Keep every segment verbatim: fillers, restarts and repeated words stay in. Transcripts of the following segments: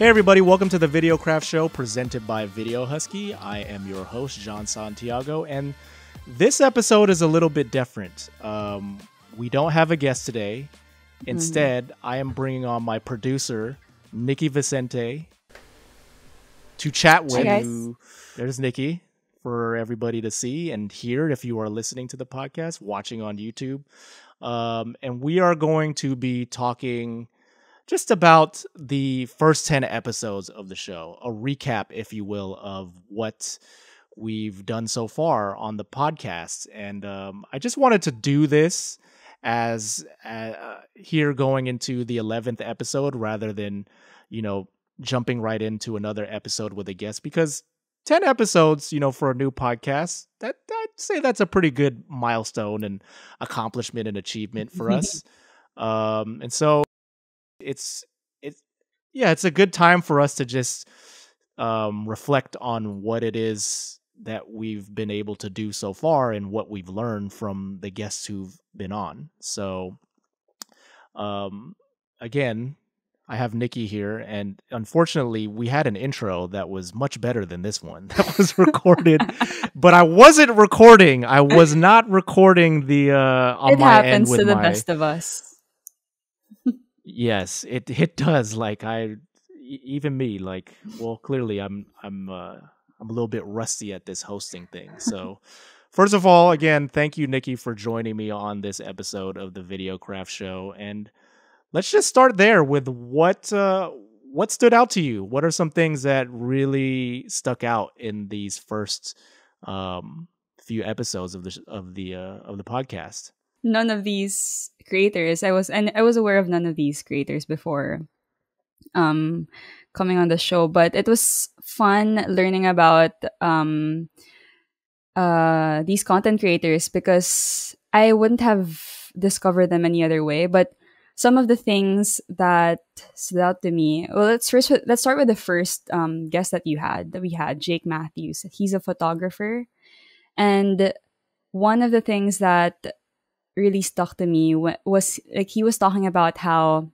Hey everybody, welcome to the Videocraft Show presented by Video Husky. I am your host, Jon Santiago, and this episode is a little bit different. Um, we don't have a guest today. Instead, mm-hmm. I am bringing on my producer, Nikki Vicente, to chat with. Hey you. There's Nikki for everybody to see and hear if you are listening to the podcast, watching on YouTube. Um, and we are going to be talking just about the first ten episodes of the show, a recap, if you will, of what we've done so far on the podcast. And um, I just wanted to do this as uh, here going into the eleventh episode rather than, you know, jumping right into another episode with a guest, because ten episodes, you know, for a new podcast, that I'd say that's a pretty good milestone and accomplishment and achievement for us. Um, and so It's it's yeah, it's a good time for us to just um, reflect on what it is that we've been able to do so far and what we've learned from the guests who've been on. So, um, again, I have Nikki here, and unfortunately, we had an intro that was much better than this one that was recorded, but I wasn't recording. I was not recording the uh, on it my happens end with to the my, best of us. Yes, it it does. Like I, even me. Like, well, clearly I'm I'm uh, I'm a little bit rusty at this hosting thing. So, first of all, again, thank you, Nikki, for joining me on this episode of the Videocraft Show. And let's just start there with what uh, what stood out to you. What are some things that really stuck out in these first um, few episodes of the of the uh, of the podcast? None of these creators, I was, and I was aware of none of these creators before um, coming on the show. But it was fun learning about um, uh, these content creators, because I wouldn't have discovered them any other way. But some of the things that stood out to me. Well, let's first let's start with the first um, guest that you had that we had, Jake Matthews. He's a photographer, and one of the things that really stuck to me was, like, he was talking about how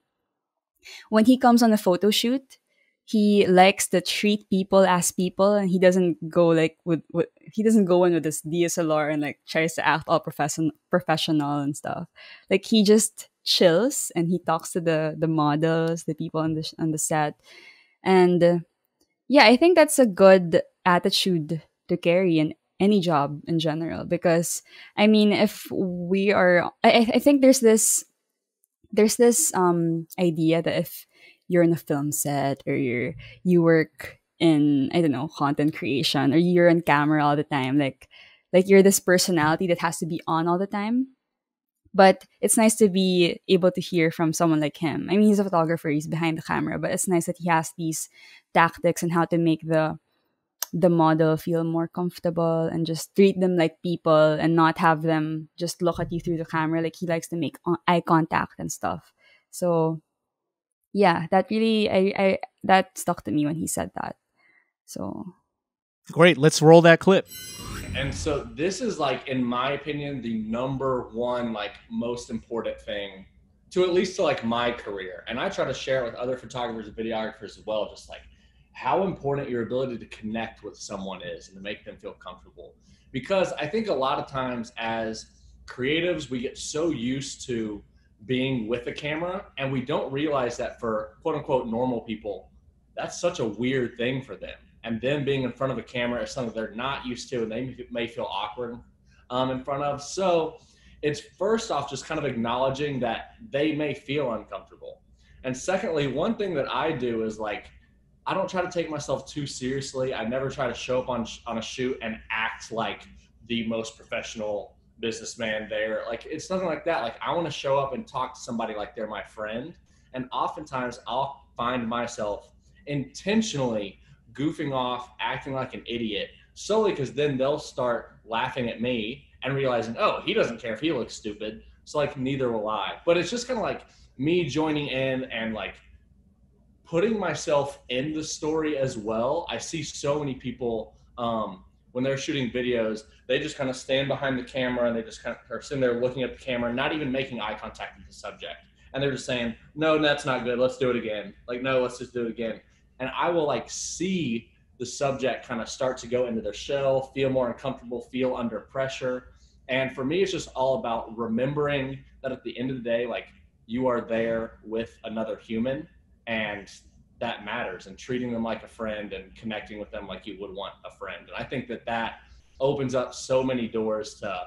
when he comes on a photo shoot, he likes to treat people as people, and he doesn't go like with, with he doesn't go in with this D S L R and like tries to act all profession, professional and stuff. Like, he just chills and he talks to the the models, the people on the on the set, and uh, yeah, I think that's a good attitude to carry in any job in general, because I mean, if we are, I, I think there's this, there's this um idea that if you're in a film set or you're you work in, I don't know, content creation, or you're on camera all the time, like like you're this personality that has to be on all the time. But it's nice to be able to hear from someone like him. I mean, he's a photographer, he's behind the camera, but it's nice that he has these tactics and how to make the the model feel more comfortable and just treat them like people and not have them just look at you through the camera. Like, he likes to make eye contact and stuff. So yeah, that really, I, I that stuck to me when he said that. So great. Let's roll that clip. And so this is, like, in my opinion, the number one, like, most important thing to, at least to, like, my career. And I try to share it with other photographers and videographers as well. Just like, how important your ability to connect with someone is and to make them feel comfortable. Because I think a lot of times as creatives, we get so used to being with a camera, and we don't realize that for quote unquote normal people, that's such a weird thing for them. And them being in front of a camera is something they're not used to, and they may feel awkward um, in front of. So it's first off, just kind of acknowledging that they may feel uncomfortable. And secondly, one thing that I do is, like, I don't try to take myself too seriously. I never try to show up on on a shoot and act like the most professional businessman there. Like, it's nothing like that. Like, I want to show up and talk to somebody like they're my friend. And oftentimes I'll find myself intentionally goofing off, acting like an idiot, solely because then they'll start laughing at me and realizing, oh, he doesn't care if he looks stupid. So, like, neither will I. But it's just kind of like me joining in and, like, putting myself in the story as well. I see so many people um, when they're shooting videos, they just kind of stand behind the camera and they just kind of are sitting there looking at the camera, not even making eye contact with the subject. And they're just saying, no, that's not good. Let's do it again. Like, no, let's just do it again. and I will like see the subject kind of start to go into their shell, feel more uncomfortable, feel under pressure. And for me, it's just all about remembering that at the end of the day, like you are there with another human and that matters, and treating them like a friend and connecting with them like you would want a friend. And I think that that opens up so many doors to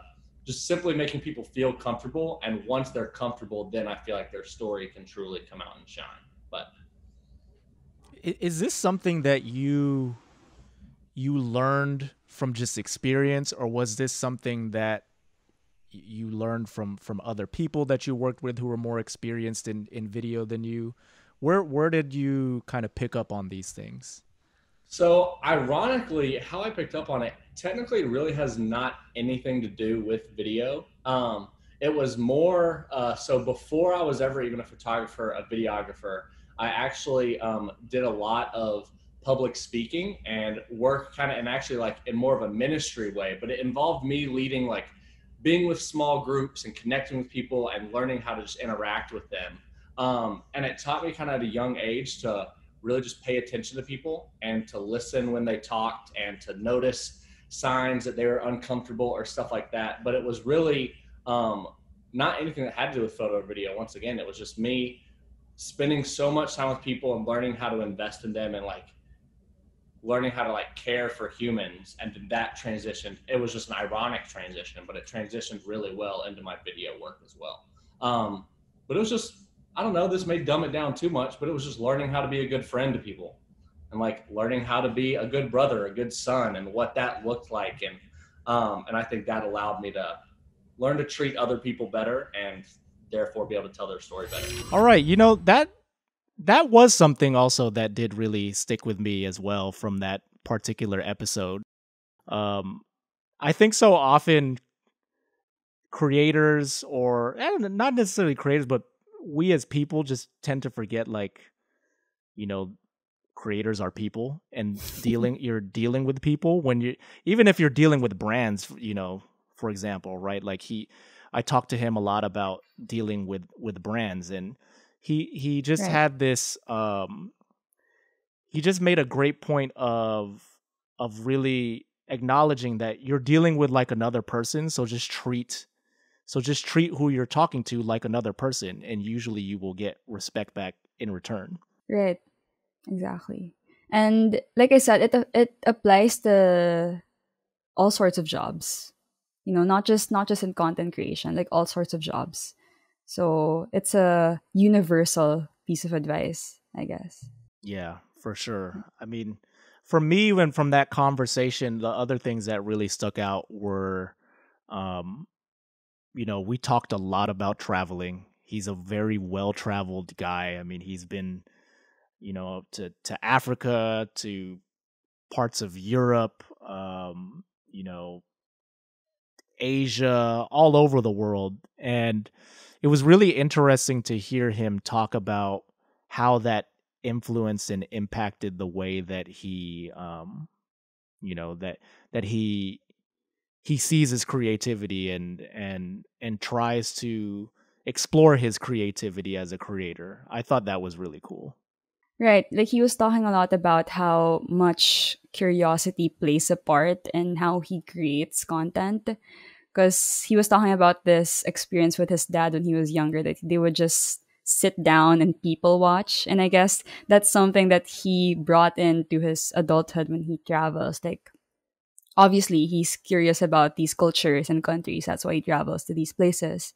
just simply making people feel comfortable. And once they're comfortable, then I feel like their story can truly come out and shine. But is this something that you you learned from just experience, or was this something that you learned from from other people that you worked with who were more experienced in in video than you? Where where did you kind of pick up on these things? So ironically, how I picked up on it technically really has not anything to do with video. Um, it was more, uh, so before I was ever even a photographer, a videographer, I actually um, did a lot of public speaking and work kind of, and actually like in more of a ministry way, but it involved me leading, like being with small groups and connecting with people and learning how to just interact with them. Um, and it taught me kind of at a young age to really just pay attention to people and to listen when they talked and to notice signs that they were uncomfortable or stuff like that. But it was really um, not anything that had to do with photo or video. Once again, it was just me spending so much time with people and learning how to invest in them and like learning how to like care for humans. And that transitioned, it was just an ironic transition, but it transitioned really well into my video work as well. Um, but it was just, I don't know, this may dumb it down too much, but it was just learning how to be a good friend to people and like learning how to be a good brother, a good son, and what that looked like. And, um, and I think that allowed me to learn to treat other people better and therefore be able to tell their story better. All right. You know, that, that was something also that did really stick with me as well from that particular episode. Um, I think so often creators, or I don't know, not necessarily creators, but we as people just tend to forget, like, you know, creators are people, and dealing, you're dealing with people when you, even if you're dealing with brands, you know, for example, right? Like he, I talked to him a lot about dealing with, with brands, and he, he just right. had this, um, he just made a great point of, of really acknowledging that you're dealing with like another person. So just treat So just treat who you're talking to like another person, and usually you will get respect back in return. Right. Exactly. And like I said, it it applies to all sorts of jobs. You know, not just not just in content creation, like all sorts of jobs. So it's a universal piece of advice, I guess. Yeah, for sure. I mean, for me, when from that conversation, the other things that really stuck out were um you know, we talked a lot about traveling. He's a very well-traveled guy. I mean, he's been, you know, to, to Africa, to parts of Europe, um, you know, Asia, all over the world. And it was really interesting to hear him talk about how that influenced and impacted the way that he, um, you know, that that he... he sees his creativity and and and tries to explore his creativity as a creator. I thought that was really cool. Right. Like he was talking a lot about how much curiosity plays a part in how he creates content. Because he was talking about this experience with his dad when he was younger, that they would just sit down and people watch. And I guess that's something that he brought into his adulthood when he travels. Like, obviously, he's curious about these cultures and countries. That's why he travels to these places.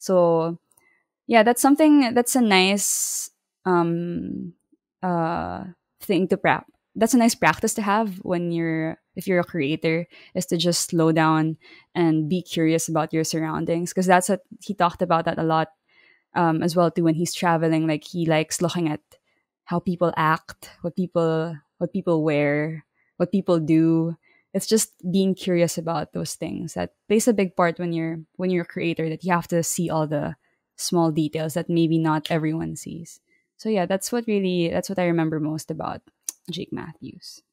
So, yeah, that's something that's a nice um, uh, thing to practice. That's a nice practice to have when you're, if you're a creator, is to just slow down and be curious about your surroundings. Because that's what he talked about that a lot um, as well too when he's traveling. Like he likes looking at how people act, what people, what people wear, what people do. It's just being curious about those things that plays a big part when you're when you're a creator, that you have to see all the small details that maybe not everyone sees. So yeah, that's what really that's what I remember most about Jake Matthews.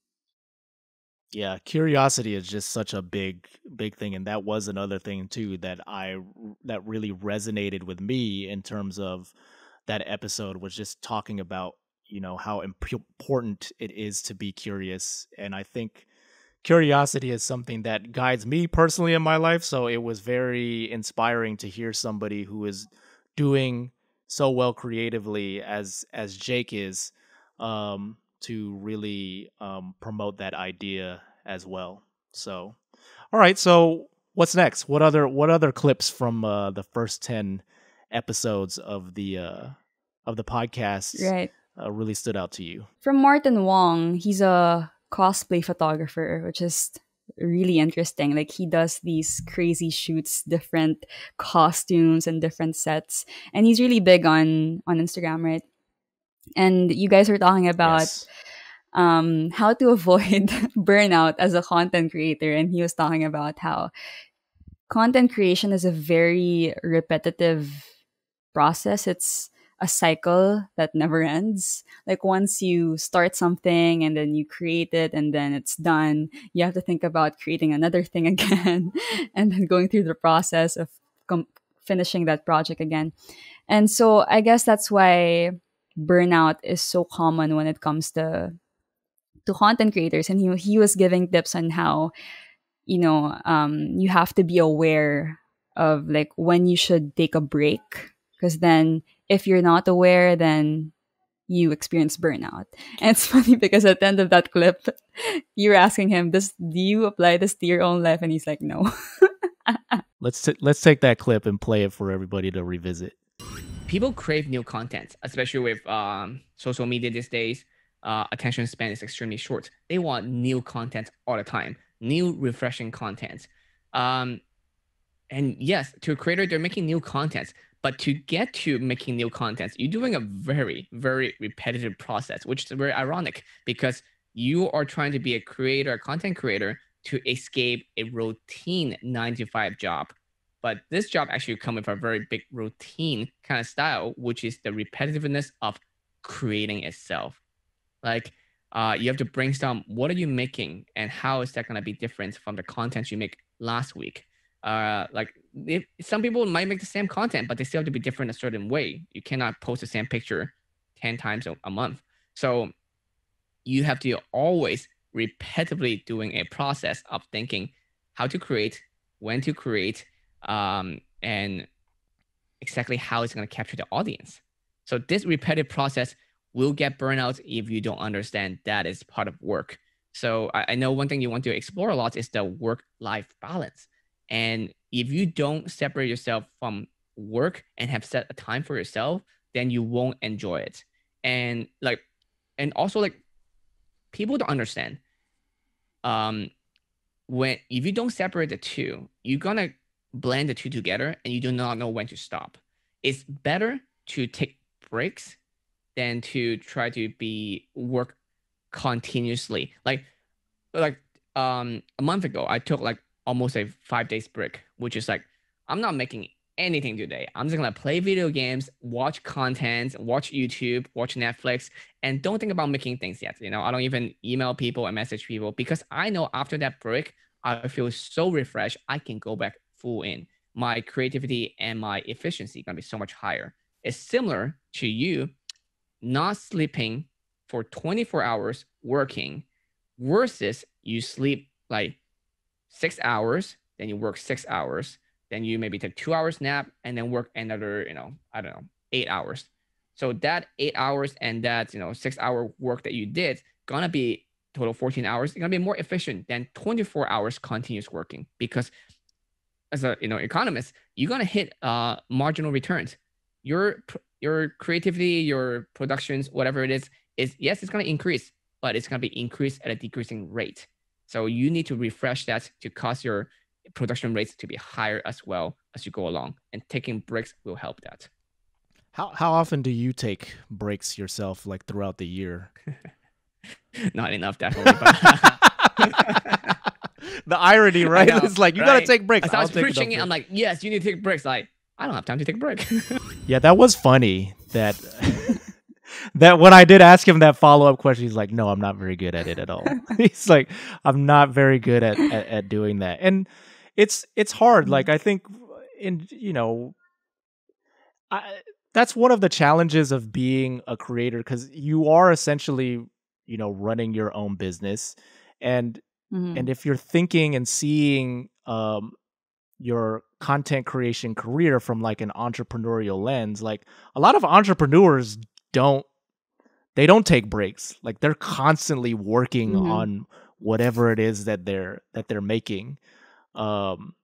Yeah, curiosity is just such a big big thing, and that was another thing too that I that really resonated with me in terms of that episode, was just talking about you know, how important it is to be curious. And I think curiosity is something that guides me personally in my life. So it was very inspiring to hear somebody who is doing so well creatively as as Jake is, um, to really um, promote that idea as well. So, all right. So what's next? What other what other clips from uh, the first ten episodes of the uh, of the podcast? Right. Uh, really stood out to you? From Martin Wong. He's a cosplay photographer, which is really interesting. Like, he does these crazy shoots, different costumes and different sets, and he's really big on on Instagram, right? And you guys were talking about yes. um how to avoid burnout as a content creator, and he was talking about how content creation is a very repetitive process. It's a cycle that never ends. Like, once you start something and then you create it and then it's done, you have to think about creating another thing again and then going through the process of com finishing that project again. And so I guess that's why burnout is so common when it comes to to content creators. And he, he was giving tips on how, you know, um, you have to be aware of like when you should take a break, because then if you're not aware, then you experience burnout. And it's funny because at the end of that clip, you're asking him, "Does do you apply this to your own life?" And he's like, "No." let's t let's take that clip and play it for everybody to revisit. People crave new content, especially with um, social media these days. Uh, attention span is extremely short. They want new content all the time, new refreshing content. Um, and yes, to a creator, they're making new content. But to get to making new content, you're doing a very, very repetitive process, which is very ironic because you are trying to be a creator, a content creator, to escape a routine nine to five job. But this job actually comes with a very big routine kind of style, which is the repetitiveness of creating itself. Like, uh, you have to brainstorm, what are you making and how is that going to be different from the content you make last week? Uh, like if, some people might make the same content, but they still have to be different a certain way. You cannot post the same picture ten times a, a month. So you have to always repetitively doing a process of thinking how to create, when to create, um, and exactly how it's going to capture the audience. So this repetitive process will get burnout if you don't understand that is part of work. So I, I know one thing you want to explore a lot is the work-life balance. And if you don't separate yourself from work and have set a time for yourself, then you won't enjoy it. And like, and also like people don't understand, um, when, if you don't separate the two, you're going to blend the two together and you do not know when to stop. It's better to take breaks than to try to be work continuously. Like, like, um, a month ago, I took like almost a five days break, which is like, I'm not making anything today. I'm just going to play video games, watch content, watch YouTube, watch Netflix, and don't think about making things yet. You know, I don't even email people and message people because I know after that break, I feel so refreshed. I can go back full in. My creativity and my efficiency going to be so much higher. It's similar to you not sleeping for twenty-four hours working versus you sleep like six hours, then you work six hours, then you maybe take two hours nap and then work another, you know, I don't know, eight hours. So that eight hours and that, you know, six hour work that you did gonna be total fourteen hours. It's gonna be more efficient than twenty-four hours continuous working because as a, you know, economist, you're gonna hit uh, marginal returns. Your, your creativity, your productions, whatever it is, is yes, it's gonna increase, but it's gonna be increased at a decreasing rate. So you need to refresh that to cause your production rates to be higher as well as you go along. And taking breaks will help that. How how often do you take breaks yourself, like throughout the year? Not enough, definitely. But the irony, right? Know, it's like, you right? got to take breaks. As I was I'll preaching it, I'm like, yes, you need to take breaks. Like, I don't have time to take a break. Yeah, that was funny that... That when I did ask him that follow-up question, he's like, no, I'm not very good at it at all. He's like, I'm not very good at, at, at doing that. And it's, it's hard. Like, I think in, you know, I, that's one of the challenges of being a creator, because you are essentially, you know, running your own business. And mm-hmm. and if you're thinking and seeing um, your content creation career from like an entrepreneurial lens, like a lot of entrepreneurs don't, they don't take breaks. Like they're constantly working mm-hmm. on whatever it is that they're, that they're making. Um,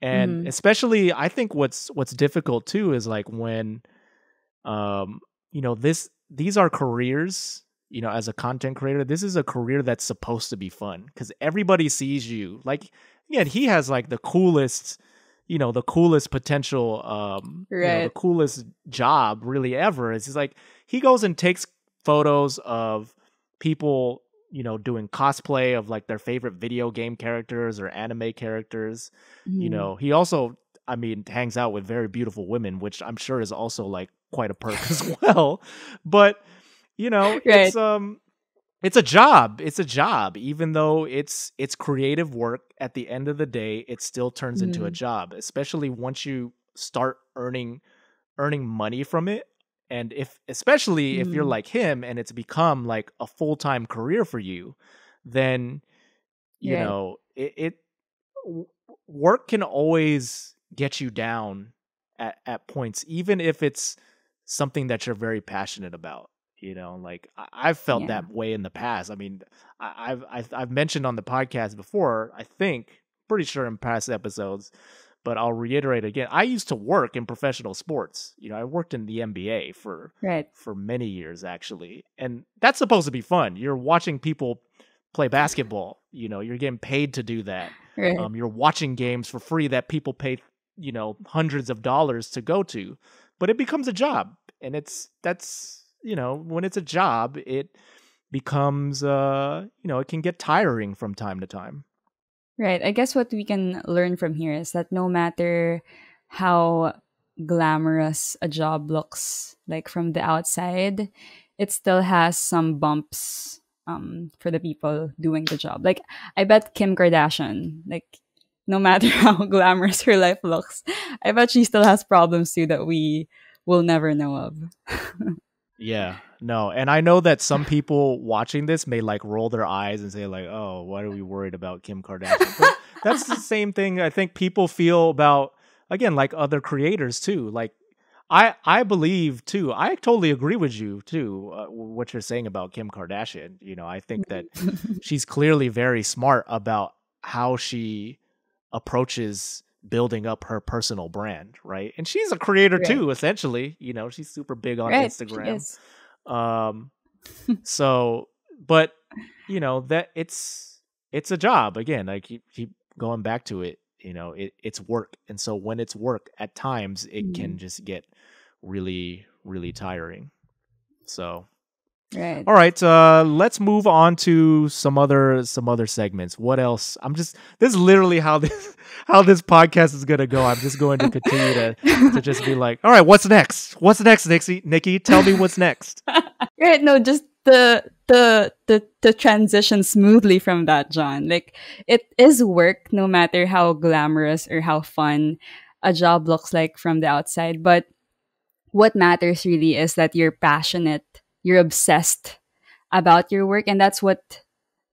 and mm-hmm. especially I think what's, what's difficult too is like when, um, you know, this, these are careers, you know, as a content creator, this is a career that's supposed to be fun because everybody sees you like, yeah, he has like the coolest, you know, the coolest potential, um, right. you know, the coolest job really ever. It's just like, he goes and takes photos of people, you know, doing cosplay of like their favorite video game characters or anime characters. Mm. You know, he also, I mean, hangs out with very beautiful women, which I'm sure is also like quite a perk as well. But, you know, right. it's, um, it's a job. It's a job. Even though it's, it's creative work, at the end of the day, it still turns mm. into a job, especially once you start earning, earning money from it. And if, especially mm. if you're like him and it's become like a full-time career for you, then, you yeah. know, it, it, work can always get you down at, at points, even if it's something that you're very passionate about. You know, like I've felt yeah. that way in the past. I mean, I've, I've, I've mentioned on the podcast before, I think, pretty sure in past episodes, but I'll reiterate again, I used to work in professional sports. You know, I worked in the N B A for, right. for many years actually. And that's supposed to be fun. You're watching people play basketball, you know, you're getting paid to do that. Right. Um, you're watching games for free that people pay, you know, hundreds of dollars to go to, but it becomes a job. And it's, that's, you know, when it's a job, it becomes, uh, you know, it can get tiring from time to time. Right. I guess what we can learn from here is that no matter how glamorous a job looks like from the outside, it still has some bumps um, for the people doing the job. Like, I bet Kim Kardashian, like, no matter how glamorous her life looks, I bet she still has problems too that we will never know of. Yeah, no. And I know that some people watching this may like roll their eyes and say like, oh, why are we worried about Kim Kardashian? But that's the same thing I think people feel about, again, like other creators too. Like I, I believe too, I totally agree with you too, uh, what you're saying about Kim Kardashian. You know, I think that she's clearly very smart about how she approaches building up her personal brand, right? And she's a creator right. too, essentially. You know, she's super big on right, Instagram. Um so but you know that it's it's a job. Again, I keep keep going back to it. You know, it, it's work. And so when it's work, at times it mm-hmm. can just get really, really tiring. So right. All right. Uh, let's move on to some other some other segments. What else? I'm just this is literally how this how this podcast is gonna go. I'm just going to continue to to just be like, all right, what's next? What's next, Nikki? Nikki, tell me what's next. Right. No, just the the the the transition smoothly from that, John. Like it is work, no matter how glamorous or how fun a job looks like from the outside. But what matters really is that you're passionate. You're obsessed about your work. And that's what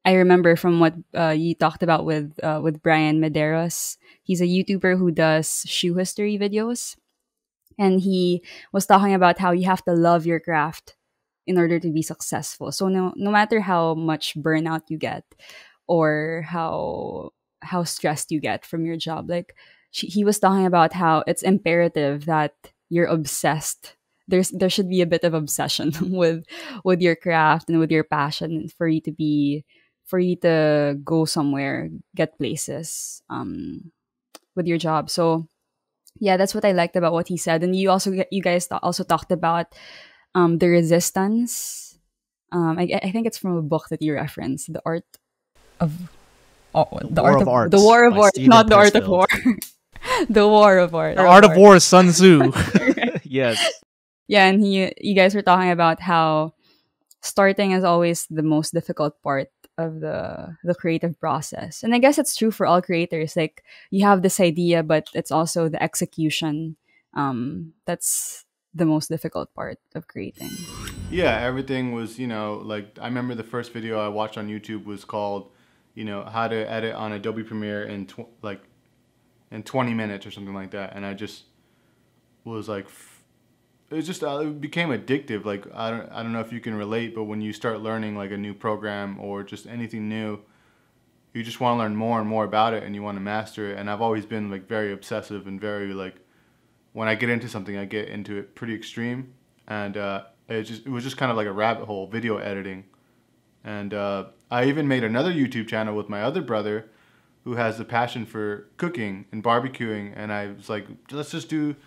I remember from what uh, you talked about with uh, with Brian Mederos. He's a YouTuber who does shoe history videos. And he was talking about how you have to love your craft in order to be successful. So no, no matter how much burnout you get or how, how stressed you get from your job, like she, he was talking about how it's imperative that you're obsessed. There's there should be a bit of obsession with with your craft and with your passion for you to be for you to go somewhere, get places um, with your job. So yeah, that's what I liked about what he said. And you also you guys also talked about um, the resistance. Um, I, I think it's from a book that you referenced, the art of oh, the, the art of arts. the war of arts, not the art of war, the war of art. The art of war, Sun Tzu. Yes. Yeah, and he, you guys were talking about how starting is always the most difficult part of the the creative process. And I guess it's true for all creators. Like, you have this idea, but it's also the execution um, that's the most difficult part of creating. Yeah, everything was, you know, like, I remember the first video I watched on YouTube was called, you know, how to edit on Adobe Premiere in tw like in twenty minutes or something like that. And I just was like, f it was just, uh, it became addictive. Like, I don't, I don't know if you can relate, but when you start learning like a new program or just anything new, you just want to learn more and more about it and you want to master it. And I've always been like very obsessive and very like, when I get into something, I get into it pretty extreme. And uh, it, just, it was just kind of like a rabbit hole, video editing. And uh, I even made another YouTube channel with my other brother who has the passion for cooking and barbecuing. And I was like, let's just do,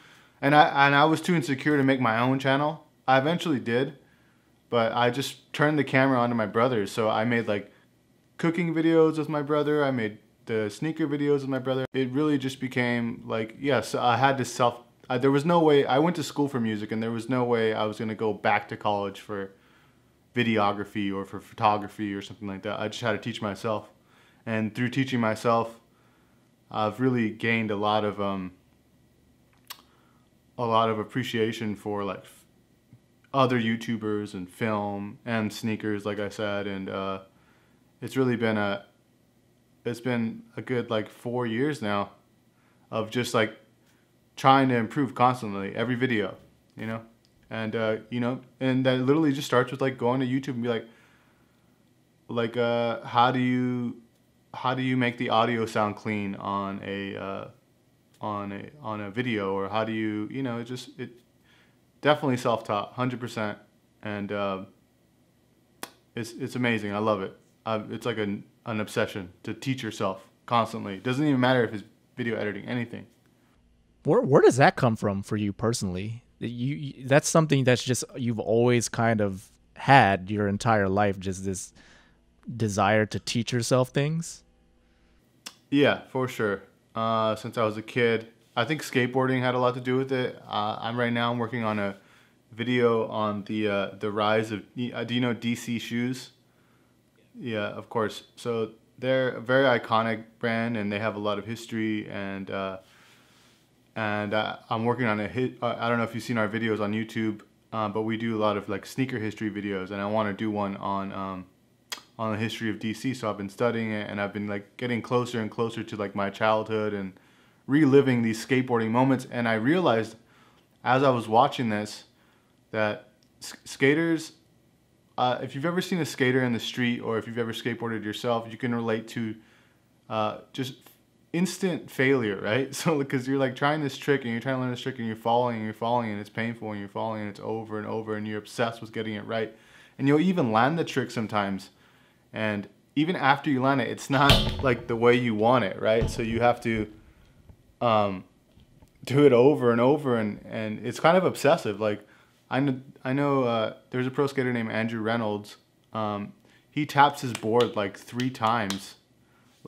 and I, and I was too insecure to make my own channel. I eventually did, but I just turned the camera onto my brother. So I made like cooking videos with my brother. I made the sneaker videos with my brother. It really just became like, yes, I had to self, Uh, there was no way, I went to school for music and there was no way I was going to go back to college for videography or for photography or something like that. I just had to teach myself. And through teaching myself, I've really gained a lot of, um, a lot of appreciation for like other YouTubers and film and sneakers, like I said. And, uh, it's really been a, it's been a good like four years now of just like trying to improve constantly every video, you know, and uh, you know, and that literally just starts with like going to YouTube and be like, like, uh, how do you, how do you make the audio sound clean on a, uh, on a, on a video, or how do you, you know, it just, it definitely self-taught one hundred percent. And, uh, it's, it's amazing. I love it. Uh, it's like an, an obsession to teach yourself constantly. It doesn't even matter if it's video editing, anything. Where where does that come from for you personally? You, you that's something that's just you've always kind of had your entire life, just this desire to teach yourself things. Yeah, for sure. Uh, since I was a kid, I think skateboarding had a lot to do with it. Uh, I'm right now I'm working on a video on the uh, the rise of uh, do you know D C shoes? Yeah, of course. So they're a very iconic brand and they have a lot of history and. Uh, And uh, I'm working on a hit. Uh, I don't know if you've seen our videos on YouTube, uh, but we do a lot of like sneaker history videos, and I want to do one on um, on the history of D C. So I've been studying it, and I've been like getting closer and closer to like my childhood and reliving these skateboarding moments. And I realized as I was watching this that skaters, uh, if you've ever seen a skater in the street or if you've ever skateboarded yourself, you can relate to uh, just. Instant failure, right? So because you're like trying this trick and you're trying to learn this trick and you're falling and you're falling and it's painful and you're falling and it's over and over and you're obsessed with getting it right. And you'll even land the trick sometimes. And even after you land it, it's not like the way you want it, right? So you have to um, do it over and over and, and it's kind of obsessive. Like I know, I know uh, there's a pro skater named Andrew Reynolds. Um, he taps his board like three times.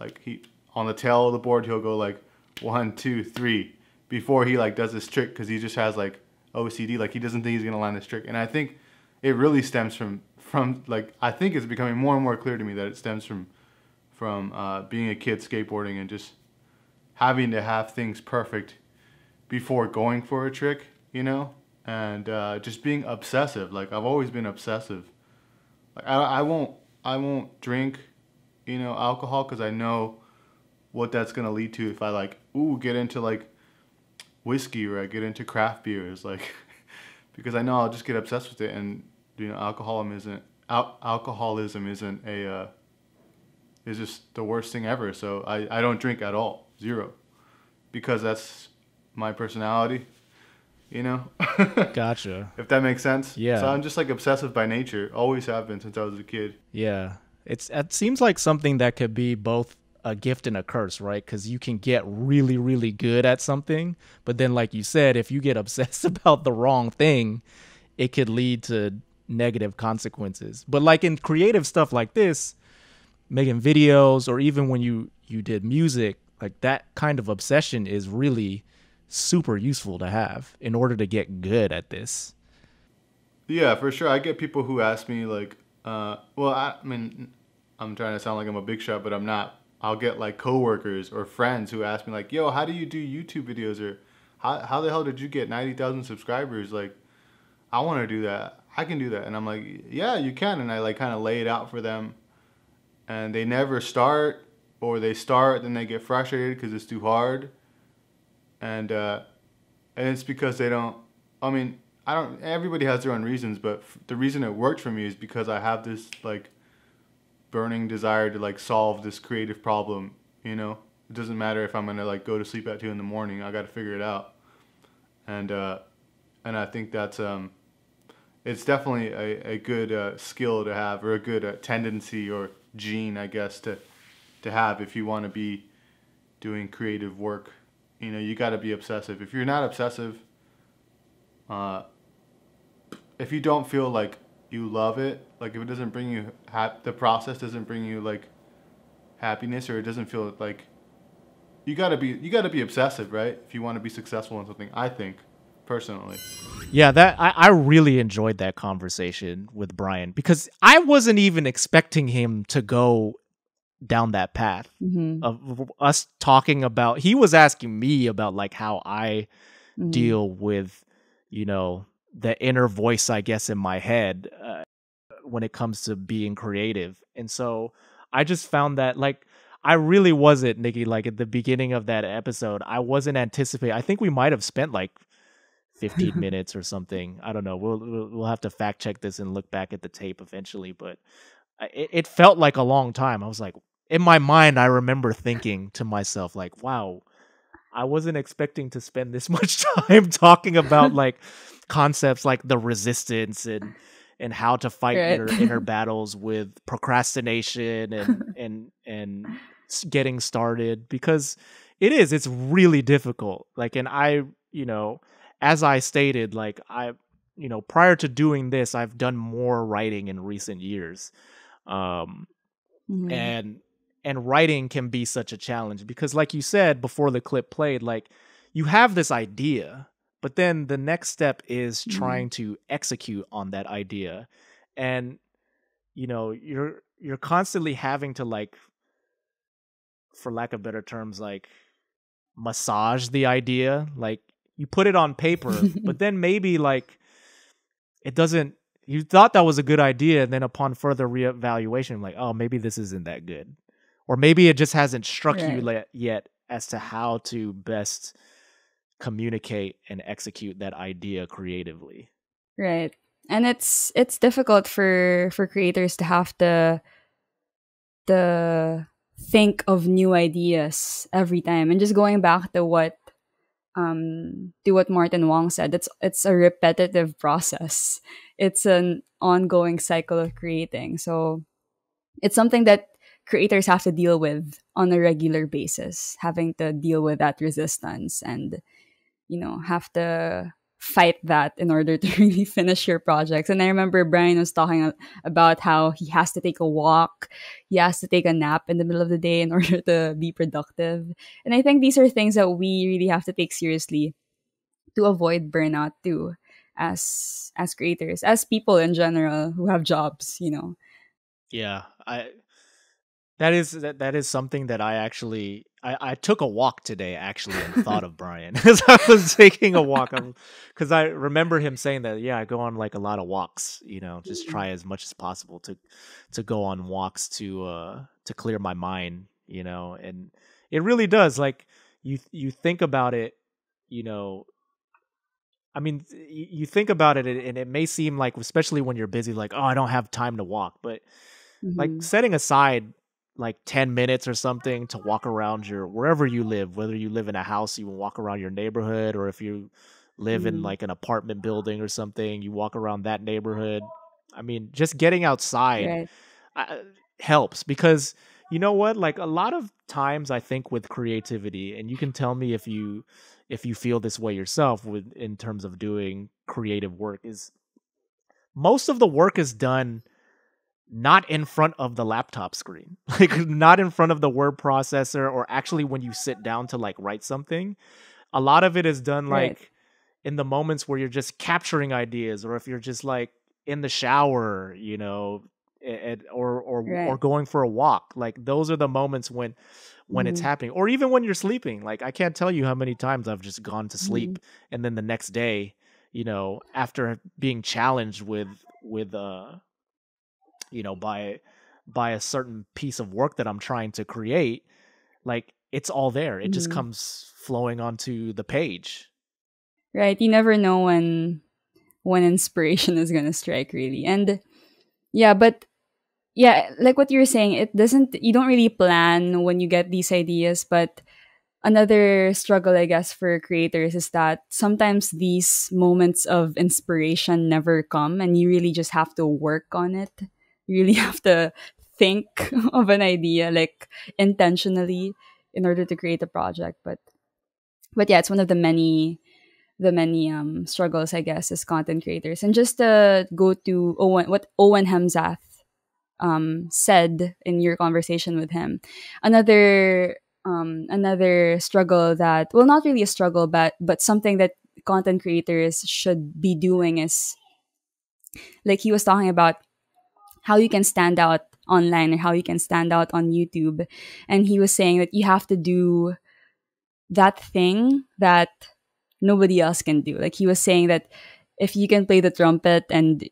Like he... on the tail of the board, he'll go like one, two, three before he like does this trick because he just has like O C D. Like he doesn't think he's gonna land this trick. And I think it really stems from from like I think it's becoming more and more clear to me that it stems from from uh, being a kid skateboarding and just having to have things perfect before going for a trick, you know, and uh, just being obsessive. Like I've always been obsessive. Like I, I won't I won't drink, you know, alcohol because I know. What that's gonna lead to if I like, ooh, get into like whiskey or I get into craft beers, like, because I know I'll just get obsessed with it, and you know, alcoholism isn't al alcoholism isn't a uh, is just the worst thing ever. So I I don't drink at all, zero, because that's my personality, you know. Gotcha. If that makes sense. Yeah. So I'm just like obsessive by nature, always have been since I was a kid. Yeah, it's it seems like something that could be both. A gift and a curse, right? Because you can get really, really good at something, but then, like you said, if you get obsessed about the wrong thing, it could lead to negative consequences. But like in creative stuff like this, making videos, or even when you you did music, like that kind of obsession is really super useful to have in order to get good at this. Yeah, for sure. I get people who ask me like, uh, well, I, I mean, I'm trying to sound like I'm a big shot, but I'm not. I'll get like coworkers or friends who ask me like, yo, how do you do YouTube videos? Or how, how the hell did you get ninety thousand subscribers? Like, I want to do that. I can do that. And I'm like, yeah, you can. And I like kind of lay it out for them. And they never start, or they start, then they get frustrated because it's too hard. And, uh, and it's because they don't, I mean, I don't, everybody has their own reasons, but f the reason it worked for me is because I have this like burning desire to like solve this creative problem, you know? It doesn't matter if I'm gonna like go to sleep at two in the morning, I gotta figure it out. And, uh, and I think that's, um, it's definitely a, a good uh, skill to have, or a good uh, tendency or gene, I guess, to, to have if you wanna be doing creative work. You know, you gotta be obsessive. If you're not obsessive, uh, if you don't feel like you love it, like if it doesn't bring you, hap the process doesn't bring you like happiness, or it doesn't feel like, you gotta be, you gotta be obsessive, right? If you wanna be successful in something, I think. Personally. Yeah, that I, I really enjoyed that conversation with Brian, because I wasn't even expecting him to go down that path mm-hmm. of us talking about, he was asking me about like how I mm-hmm. deal with, you know, the inner voice, I guess, in my head uh, when it comes to being creative. And so I just found that like, I really wasn't, Nikki, like at the beginning of that episode, I wasn't anticipating, I think we might have spent like fifteen minutes or something. I don't know. We'll, we'll we'll have to fact check this and look back at the tape eventually. But it, it felt like a long time. I was like, in my mind, I remember thinking to myself, like, wow, I wasn't expecting to spend this much time talking about like concepts like the resistance and and how to fight right. inner, inner battles with procrastination and and and getting started, because it is. It's really difficult. Like, and I, you know. As I stated, like I, you know, prior to doing this, I've done more writing in recent years, um, mm-hmm. and and writing can be such a challenge because, like you said before the clip played, like you have this idea, but then the next step is mm-hmm. trying to execute on that idea, and you know you're you're constantly having to like, for lack of better terms, like massage the idea, like. You put it on paper, but then maybe like it doesn't, you thought that was a good idea. And then upon further reevaluation, like, oh, maybe this isn't that good. Or maybe it just hasn't struck right. you yet as to how to best communicate and execute that idea creatively. Right. And it's, it's difficult for, for creators to have to, to think of new ideas every time. And just going back to what, Um, do what Martin Wong said. It's it's a repetitive process. It's an ongoing cycle of creating. So it's something that creators have to deal with on a regular basis, having to deal with that resistance and, you know, have to fight that in order to really finish your projects. And I remember Brian was talking about how he has to take a walk, he has to take a nap in the middle of the day in order to be productive. And I think these are things that we really have to take seriously to avoid burnout too, as as creators, as people in general who have jobs, you know. Yeah, I that is that, that is something that I actually I, I took a walk today, actually, and thought of Brian as I was taking a walk. Because I remember him saying that, yeah, I go on like a lot of walks, you know, just try as much as possible to to go on walks to uh, to clear my mind, you know. And it really does. Like, you, you think about it, you know, I mean, you think about it and it may seem like, especially when you're busy, like, oh, I don't have time to walk. But mm-hmm. like setting aside like ten minutes or something to walk around your wherever you live, whether you live in a house, you walk around your neighborhood, or if you live mm. in like an apartment building or something, you walk around that neighborhood. I mean, just getting outside right. uh, helps, because you know what, like a lot of times I think with creativity, and you can tell me if you if you feel this way yourself with in terms of doing creative work, is most of the work is done not in front of the laptop screen, like not in front of the word processor, or actually when you sit down to like write something. A lot of it is done like right. in the moments where you're just capturing ideas, or if you're just like in the shower, you know, and, or or right. or going for a walk. Like those are the moments when when mm-hmm. it's happening, or even when you're sleeping. Like I can't tell you how many times I've just gone to sleep mm-hmm. and then the next day, you know, after being challenged with with uh you know by by a certain piece of work that I'm trying to create, like it's all there. It mm-hmm. just comes flowing onto the page. Right. You never know when when inspiration is gonna strike, really. And yeah, but yeah, like what you're saying, it doesn't you don't really plan when you get these ideas, but another struggle, I guess, for creators is that sometimes these moments of inspiration never come, and you really just have to work on it. You really have to think of an idea, like intentionally, in order to create a project. But, but yeah, it's one of the many, the many um struggles, I guess, as content creators. And just to go to Owen, what Owen Hemsath um said in your conversation with him, another. Um, another struggle that, well, not really a struggle, but but something that content creators should be doing is, like he was talking about, how you can stand out online or how you can stand out on YouTube. And he was saying that you have to do that thing that nobody else can do. Like he was saying that if you can play the trumpet, and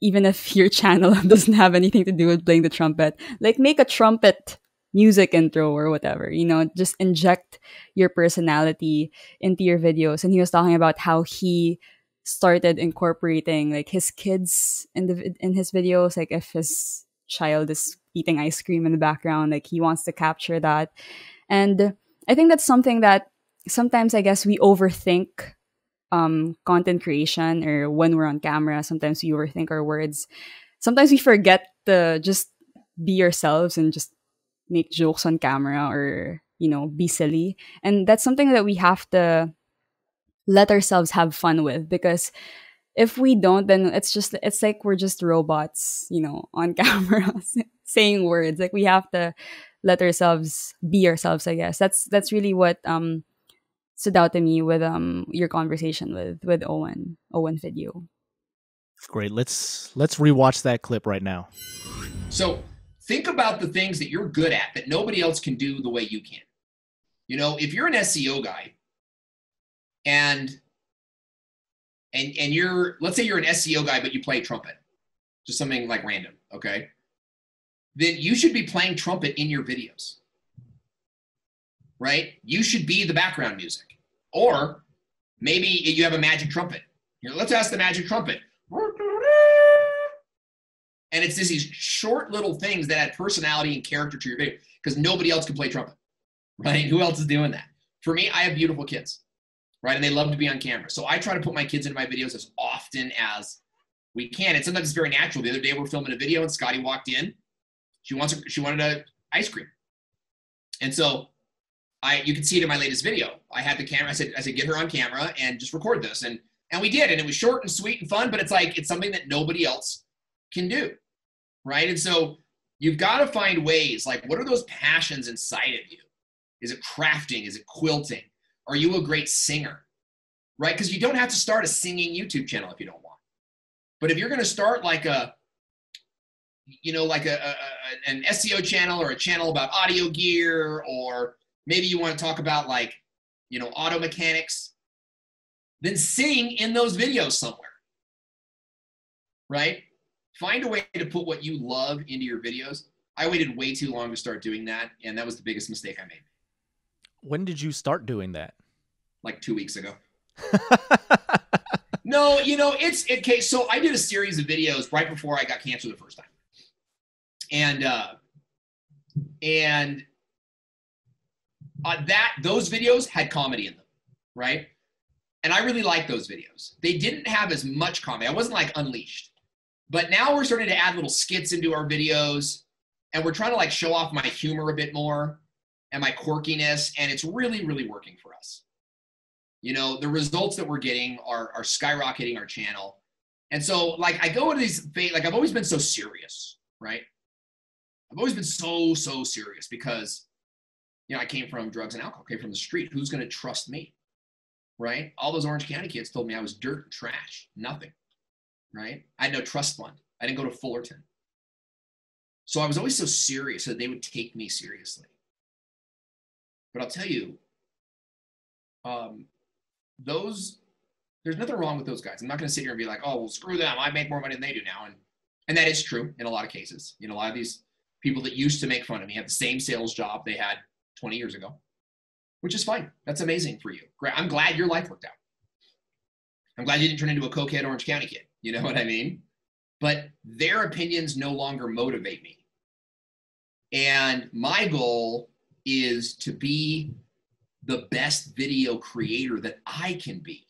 even if your channel doesn't have anything to do with playing the trumpet, like make a trumpet music intro or whatever, you know, just inject your personality into your videos. And he was talking about how he started incorporating like his kids in the in his videos. Like if his child is eating ice cream in the background, like he wants to capture that. And I think that's something that sometimes, I guess, we overthink um, content creation, or when we're on camera, sometimes we overthink our words. Sometimes we forget to just be ourselves and just make jokes on camera, or, you know, be silly. And that's something that we have to let ourselves have fun with, because if we don't, then it's just, it's like we're just robots, you know, on camera saying words. Like we have to let ourselves be ourselves, I guess. That's that's really what um stood out to me with um your conversation with with Owen Owen Video. Great. Let's let's rewatch that clip right now. So think about the things that you're good at that nobody else can do the way you can. You know, if you're an S E O guy and, and, and you're, let's say you're an S E O guy, but you play trumpet, just something like random, okay? Then you should be playing trumpet in your videos, right? You should be the background music. Or maybe you have a magic trumpet. You know, let's ask the magic trumpet. And it's just these short little things that add personality and character to your video, because nobody else can play trumpet, right? Who else is doing that? For me, I have beautiful kids, right? And they love to be on camera. So I try to put my kids into my videos as often as we can. And sometimes it's very natural. The other day we were filming a video and Scotty walked in. She wants, she wanted a ice cream. And so I, you can see it in my latest video. I had the camera, I said, I said, get her on camera and just record this. And, and we did, and it was short and sweet and fun, but it's like, it's something that nobody else can do. Right. And so you've got to find ways, like, what are those passions inside of you? Is it crafting? Is it quilting? Are you a great singer? Right. Because you don't have to start a singing YouTube channel if you don't want. But if you're going to start like a, you know, like a, a an S E O channel, or a channel about audio gear, or maybe you want to talk about, like, you know, auto mechanics, then sing in those videos somewhere. Right. Find a way to put what you love into your videos. I waited way too long to start doing that, and that was the biggest mistake I made. When did you start doing that? Like two weeks ago. No, you know, it's okay. So I did a series of videos right before I got cancer the first time. And uh, and uh, that those videos had comedy in them, right? And I really liked those videos. They didn't have as much comedy. I wasn't like Unleashed. But now we're starting to add little skits into our videos, and we're trying to like show off my humor a bit more and my quirkiness. And it's really, really working for us. You know, the results that we're getting are, are skyrocketing our channel. And so like I go into these, like I've always been so serious, right? I've always been so, so serious because, you know, I came from drugs and alcohol, came from the street. Who's going to trust me, right? All those Orange County kids told me I was dirt and trash, nothing. Right? I had no trust fund. I didn't go to Fullerton. So I was always so serious that they would take me seriously. But I'll tell you, um, those There's nothing wrong with those guys. I'm not going to sit here and be like, oh, well, screw them. I make more money than they do now. And, and that is true in a lot of cases. You know, a lot of these people that used to make fun of me have the same sales job they had twenty years ago, which is fine. That's amazing for you. Great. I'm glad your life worked out. I'm glad you didn't turn into a cokehead Orange County kid. You know what I mean? But their opinions no longer motivate me. And my goal is to be the best video creator that I can be.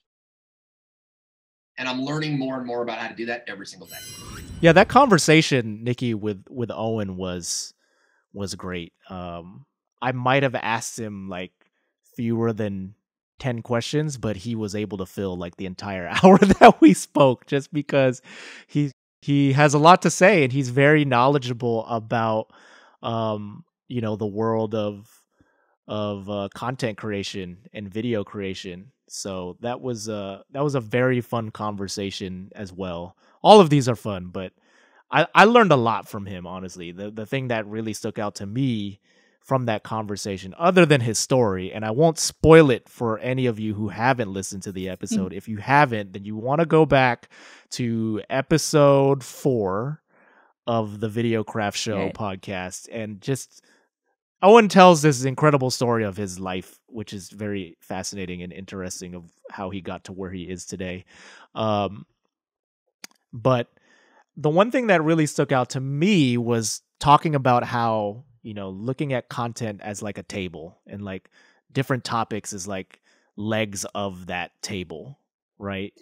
And I'm learning more and more about how to do that every single day. Yeah, that conversation, Nikki, with with Owen was was great. Um, I might have asked him like fewer than ten questions, but he was able to fill like the entire hour that we spoke, just because he he has a lot to say and he's very knowledgeable about um, you know, the world of of uh, content creation and video creation. So that was uh that was a very fun conversation as well. All of these are fun, but I, I learned a lot from him, honestly. The the thing that really stuck out to me from that conversation, other than his story, and I won't spoil it for any of you who haven't listened to the episode. Mm-hmm. If you haven't, then you want to go back to episode four of the Videocraft Show right. podcast, and just Owen tells this incredible story of his life, which is very fascinating and interesting, of how he got to where he is today. Um, but the one thing that really stuck out to me was talking about how, you know, looking at content as like a table, and like different topics is like legs of that table, right?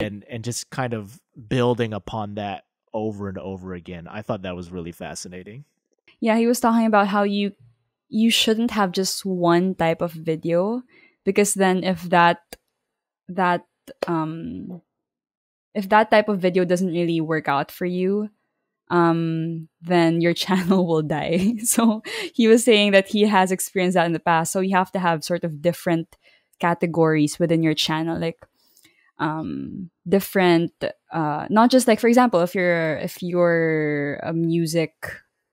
And and just kind of building upon that over and over again. I thought that was really fascinating. Yeah, he was talking about how you you shouldn't have just one type of video, because then if that that um if that type of video doesn't really work out for you, um then your channel will die. So he was saying that he has experienced that in the past, so you have to have sort of different categories within your channel, like um different uh not just like, for example, if you're if you're a music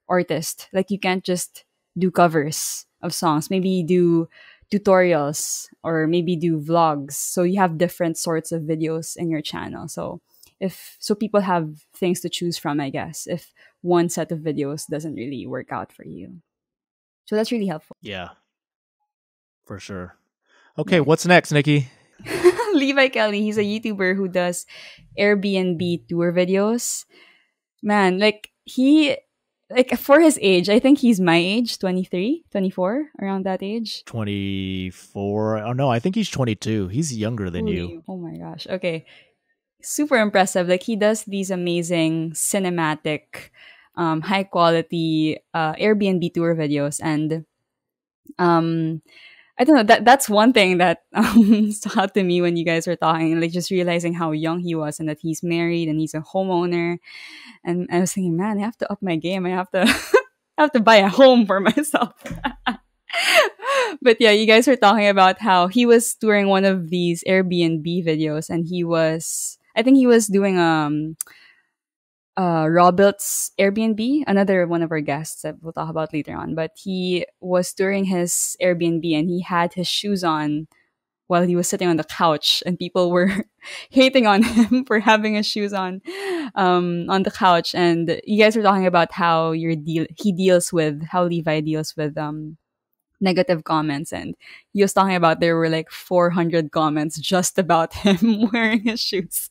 artist, like you can't just do covers of songs, maybe do tutorials or maybe do vlogs. So you have different sorts of videos in your channel, so if so people have things to choose from, I guess, if one set of videos doesn't really work out for you. So that's really helpful. Yeah, for sure. Okay, yeah. What's next, Nikki? Levi Kelly, he's a YouTuber who does Airbnb tour videos. Man, like he like for his age, I think he's my age, twenty-three, twenty-four, around that age. twenty-four. Oh no, I think he's twenty-two. He's younger than Holy you. Oh my gosh. Okay. Super impressive. Like he does these amazing cinematic, um, high quality uh, Airbnb tour videos, and um, I don't know, that that's one thing that um, stood out to me when you guys were talking, like just realizing how young he was and that he's married and he's a homeowner. And I was thinking, man, I have to up my game. I have to I have to buy a home for myself. But yeah, you guys were talking about how he was touring one of these Airbnb videos, and he was. I think he was doing um, uh, Robert's Airbnb, another one of our guests that we'll talk about later on. But he was touring his Airbnb, and he had his shoes on while he was sitting on the couch, and people were hating on him for having his shoes on um, on the couch. And you guys were talking about how your deal he deals with how Levi deals with um, negative comments, and he was talking about there were like four hundred comments just about him wearing his shoes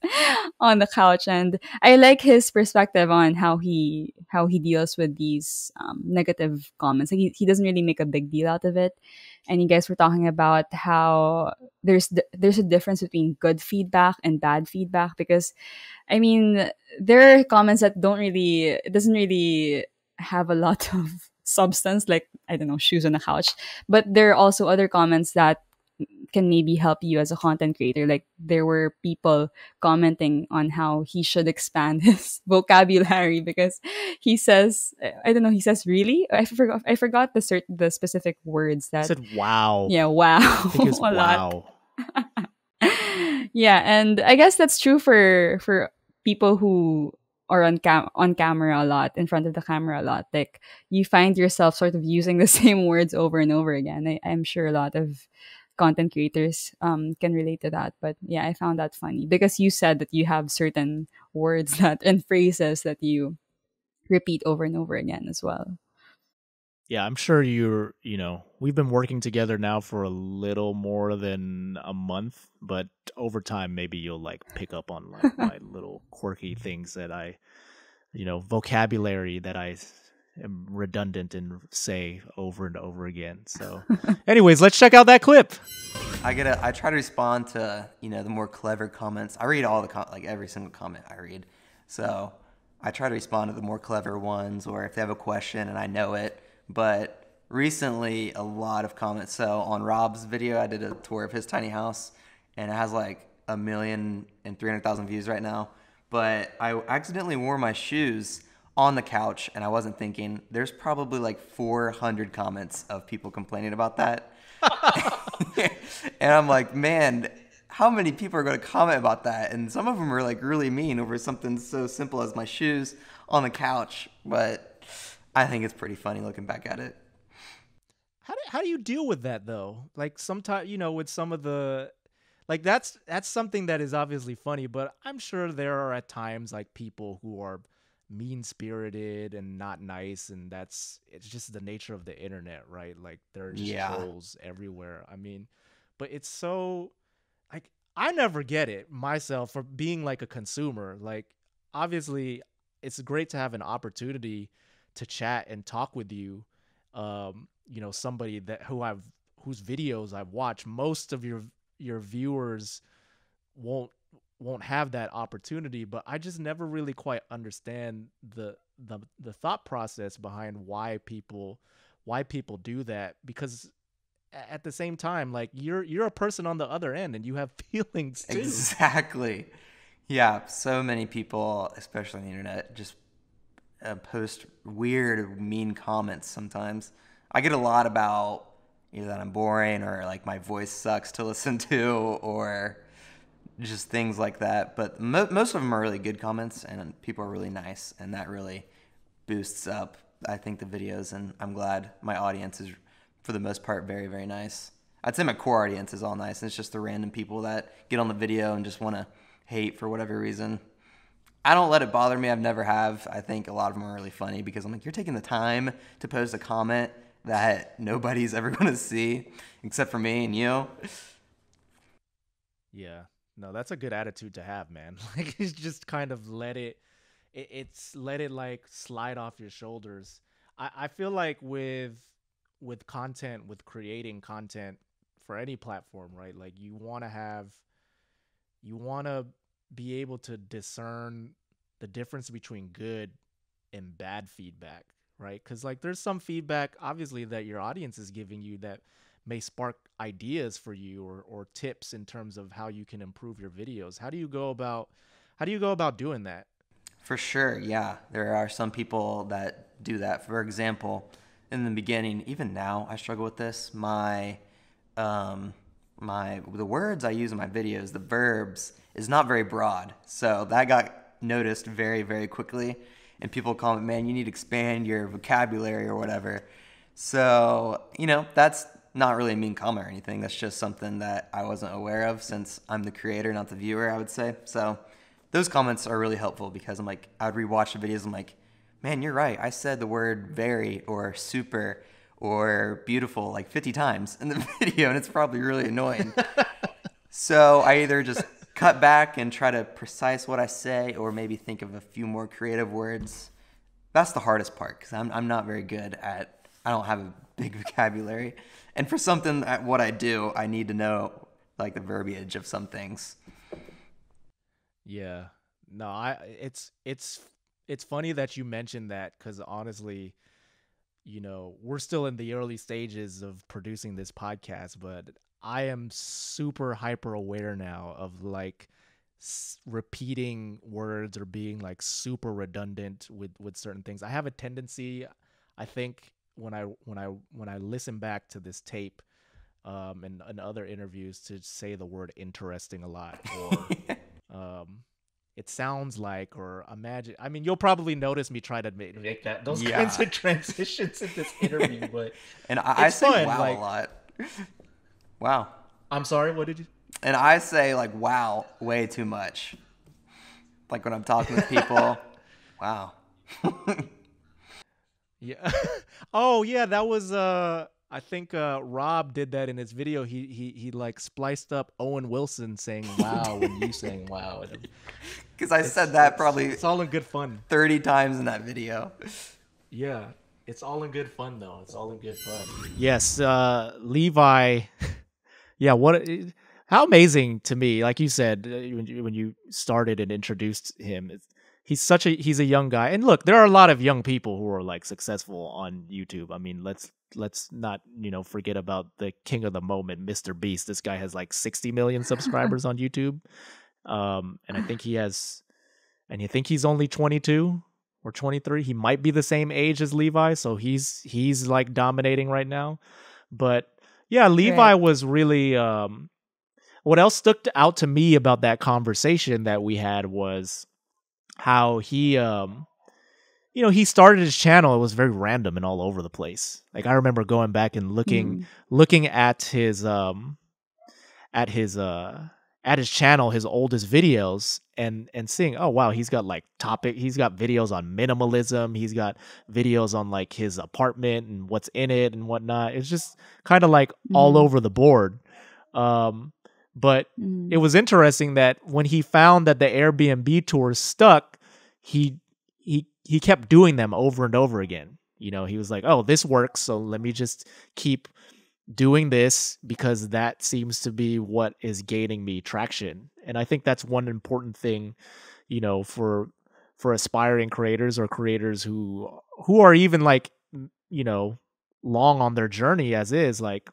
on the couch. And I like his perspective on how he how he deals with these um, negative comments. Like he, he doesn't really make a big deal out of it. And you guys were talking about how there's th there's a difference between good feedback and bad feedback, because I mean there are comments that don't really it doesn't really have a lot of substance, like I don't know, shoes on the couch. But there are also other comments that can maybe help you as a content creator, like there were people commenting on how he should expand his vocabulary, because he says, I don't know, he says really, I forgot I forgot the certain the specific words that I said. Wow. Yeah, wow. I think it's a wow. Lot. Yeah, and I guess that's true for for people who or on cam on camera a lot, in front of the camera a lot. Like you find yourself sort of using the same words over and over again. I I'm sure a lot of content creators um, can relate to that. But yeah, I found that funny because you said that you have certain words that and phrases that you repeat over and over again as well. Yeah, I'm sure you're, you know, we've been working together now for a little more than a month, but over time, maybe you'll like pick up on like my little quirky things that I, you know, vocabulary that I am redundant and say over and over again. So anyways, let's check out that clip. I gotta, I try to respond to, you know, the more clever comments. I read all the, com like every single comment I read. So I try to respond to the more clever ones, or if they have a question and I know it. But recently, a lot of comments. So on Rob's video, I did a tour of his tiny house, and it has like a million and three hundred thousand views right now. But I accidentally wore my shoes on the couch, and I wasn't thinking. There's probably like four hundred comments of people complaining about that, and I'm like, man, how many people are going to comment about that? And some of them are like really mean over something so simple as my shoes on the couch, but. I think it's pretty funny looking back at it. How do, how do you deal with that though? Like sometimes, you know, with some of the, like that's, that's something that is obviously funny, but I'm sure there are at times like people who are mean spirited and not nice. And that's, it's just the nature of the internet, right? Like there are just yeah. trolls everywhere. I mean, but it's so like, I never get it myself for being like a consumer. Like obviously it's great to have an opportunity to chat and talk with you, um, you know, somebody that who I've whose videos I've watched. Most of your your viewers won't won't have that opportunity, but I just never really quite understand the the the thought process behind why people why people do that. Because at the same time, like you're you're a person on the other end and you have feelings too. Exactly. Yeah, so many people, especially on the internet, just. Uh, post weird mean comments sometimes. I get a lot about either that I'm boring or like my voice sucks to listen to or just things like that. But mo most of them are really good comments and people are really nice, and that really boosts up, I think, the videos, and I'm glad my audience is for the most part very, very nice. I'd say my core audience is all nice, and it's just the random people that get on the video and just want to hate for whatever reason. I don't let it bother me. I've never have. I think a lot of them are really funny because I'm like, you're taking the time to post a comment that nobody's ever going to see except for me and you. Yeah. No, that's a good attitude to have, man. Like, it's just kind of let it, it it's let it like slide off your shoulders. I, I feel like with, with content, with creating content for any platform, right? Like you want to have, you want to, be able to discern the difference between good and bad feedback, right? Because like there's some feedback obviously that your audience is giving you that may spark ideas for you or or tips in terms of how you can improve your videos. How do you go about how do you go about doing that? For sure, yeah. There are some people that do that. For example, in the beginning, even now I struggle with this. My um my the words I use in my videos, the verbs, is not very broad. So that got noticed very, very quickly. And people comment, man, you need to expand your vocabulary or whatever. So, you know, that's not really a mean comment or anything. That's just something that I wasn't aware of since I'm the creator, not the viewer, I would say. So those comments are really helpful because I'm like, I would rewatch the videos. I'm like, man, you're right. I said the word very or super or beautiful like fifty times in the video, and it's probably really annoying. So I either just cut back and try to precise what I say, or maybe think of a few more creative words. That's the hardest part because I'm, I'm not very good at, I don't have a big vocabulary. And for something that what I do, I need to know like the verbiage of some things. Yeah, no, I, it's, it's, it's funny that you mentioned that because honestly, you know, we're still in the early stages of producing this podcast, but I am super hyper aware now of like s repeating words or being like super redundant with, with certain things. I have a tendency, I think when I, when I, when I listen back to this tape um, and, and other interviews to say the word interesting a lot, or um, it sounds like, or imagine, I mean, you'll probably notice me try to make, make that, those yeah. kinds of transitions in this interview, but and I, I say fun. wow like, a lot. Wow. I'm sorry, what did you? And I say, like, wow, way too much. Like when I'm talking with people, wow. Yeah. Oh, yeah, that was, uh, I think uh, Rob did that in his video. He, he, he like, spliced up Owen Wilson saying wow and you saying wow. Because I it's, said that probably it's all in good fun. thirty times in that video. Yeah. It's all in good fun, though. It's all in good fun. Yes. Uh, Levi. Yeah. What? How amazing to me. Like you said, when you, when you started and introduced him, he's such a, he's a young guy. And look, there are a lot of young people who are like successful on YouTube. I mean, let's, let's not, you know, forget about the king of the moment, MrBeast. This guy has like sixty million subscribers on YouTube. Um, and I think he has, and you think he's only twenty-two? Or twenty-three, he might be the same age as Levi, so he's he's like dominating right now. But yeah, Levi right. was really. Um, what else stuck out to me about that conversation that we had was how he, um, you know, he started his channel. It was very random and all over the place. Like I remember going back and looking mm. looking at his um, at his uh. at his channel, his oldest videos, and and seeing, oh wow, he's got like topic, he's got videos on minimalism, he's got videos on like his apartment and what's in it and whatnot. It's just kind of like mm. all over the board. Um, but mm. it was interesting that when he found that the Airbnb tours stuck, he he he kept doing them over and over again. You know, he was like, oh, this works, so let me just keep doing this because that seems to be what is gaining me traction. And I think that's one important thing, you know, for for aspiring creators or creators who who are even like, you know, long on their journey as is. Like,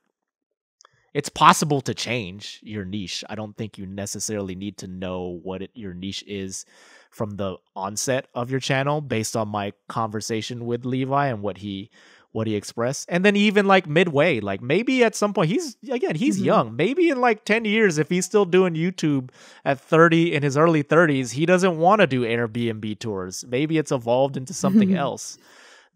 it's possible to change your niche. I don't think you necessarily need to know what it, your niche is from the onset of your channel, based on my conversation with Levi and what he what he expressed. And then even like midway, like maybe at some point, he's, again, he's mm-hmm. young, maybe in like ten years, if he's still doing YouTube at thirty, in his early thirties, he doesn't want to do Airbnb tours. Maybe it's evolved into something else.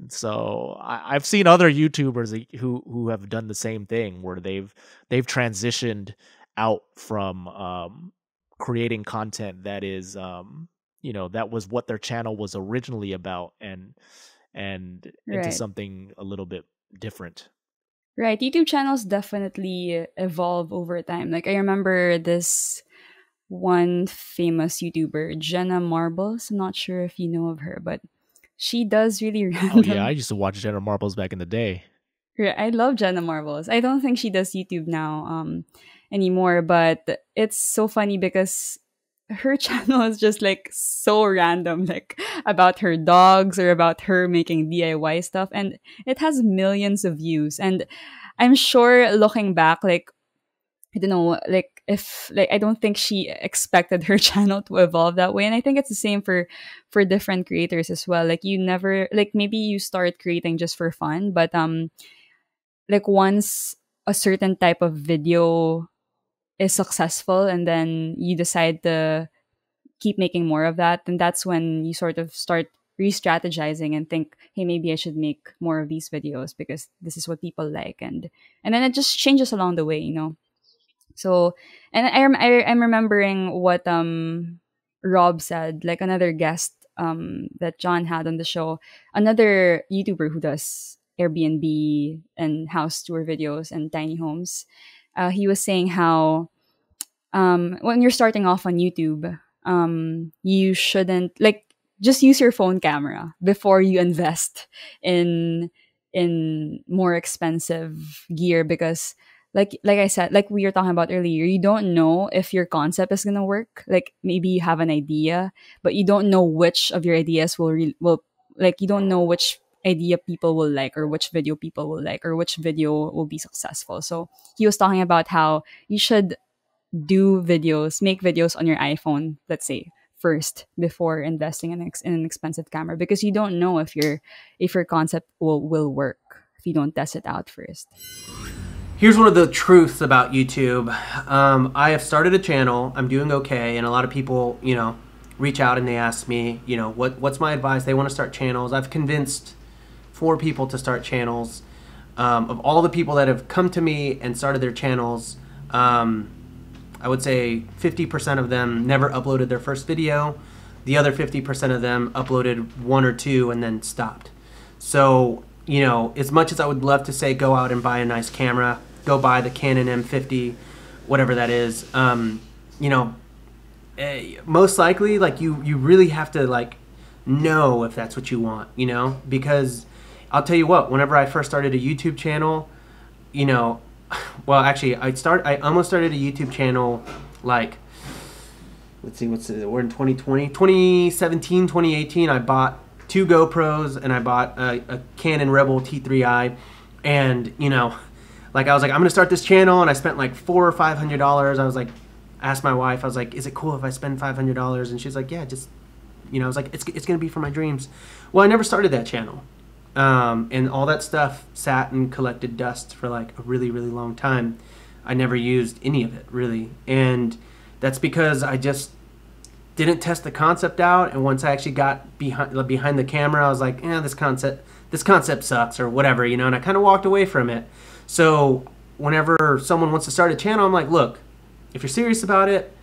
So I, I've seen other YouTubers who, who have done the same thing, where they've, they've transitioned out from, um, creating content that is, um, you know, that was what their channel was originally about, and, and right. into something a little bit different. Right. YouTube channels definitely evolve over time. Like, I remember this one famous YouTuber, JennaMarbles. I'm not sure if you know of her, but she does really random... Oh, yeah. I used to watch JennaMarbles back in the day. Yeah, I love JennaMarbles. I don't think she does YouTube now um, anymore, but it's so funny because... her channel is just like so random, like about her dogs or about her making D I Y stuff, and it has millions of views. And I'm sure looking back, like I don't know, like if like I don't think she expected her channel to evolve that way. And I think it's the same for for different creators as well. Like you never, like maybe you start creating just for fun, but um like once a certain type of video is successful and then you decide to keep making more of that, and that's when you sort of start re-strategizing and think, hey, maybe I should make more of these videos because this is what people like, and and then it just changes along the way, you know. So, and I, I, I'm remembering what um Rob said, like another guest um that John had on the show, another YouTuber who does Airbnb and house tour videos and tiny homes. Uh, he was saying how um, when you're starting off on YouTube, um, you shouldn't, like, just use your phone camera before you invest in in more expensive gear, because like like I said, like we were talking about earlier, you don't know if your concept is gonna work. Like maybe you have an idea, but you don't know which of your ideas will re will like you don't know which idea people will like, or which video people will like, or which video will be successful. So he was talking about how you should do videos, make videos on your iPhone, let's say, first before investing in, ex in an expensive camera, because you don't know if your if your concept will, will work if you don't test it out first. Here's one of the truths about YouTube. Um, I have started a channel, I'm doing okay, and a lot of people, you know, reach out and they ask me, you know, what what's my advice? They want to start channels. I've convinced four people to start channels. Um, of all the people that have come to me and started their channels, Um, I would say fifty percent of them never uploaded their first video. The other fifty percent of them uploaded one or two and then stopped. So, you know, as much as I would love to say go out and buy a nice camera, go buy the Canon M fifty, whatever that is, um, you know, most likely, like, you, you really have to, like, know if that's what you want, you know? Because I'll tell you what, whenever I first started a YouTube channel, you know, well, actually, I start. I almost started a YouTube channel, like, let's see, what's it? We're in twenty twenty, twenty seventeen, twenty eighteen. I bought two GoPros and I bought a, a Canon Rebel T three I, and you know, like I was like, I'm gonna start this channel, and I spent like four or five hundred dollars. I was like, asked my wife, I was like, is it cool if I spend five hundred dollars? And she's like, yeah, just, you know, I was like, it's it's gonna be for my dreams. Well, I never started that channel. Um, and all that stuff sat and collected dust for like a really, really long time. I never used any of it, really. And that's because I just didn't test the concept out. And once I actually got behind, behind the camera, I was like, eh, this concept, this concept sucks or whatever, you know, and I kind of walked away from it. So whenever someone wants to start a channel, I'm like, look, if you're serious about it,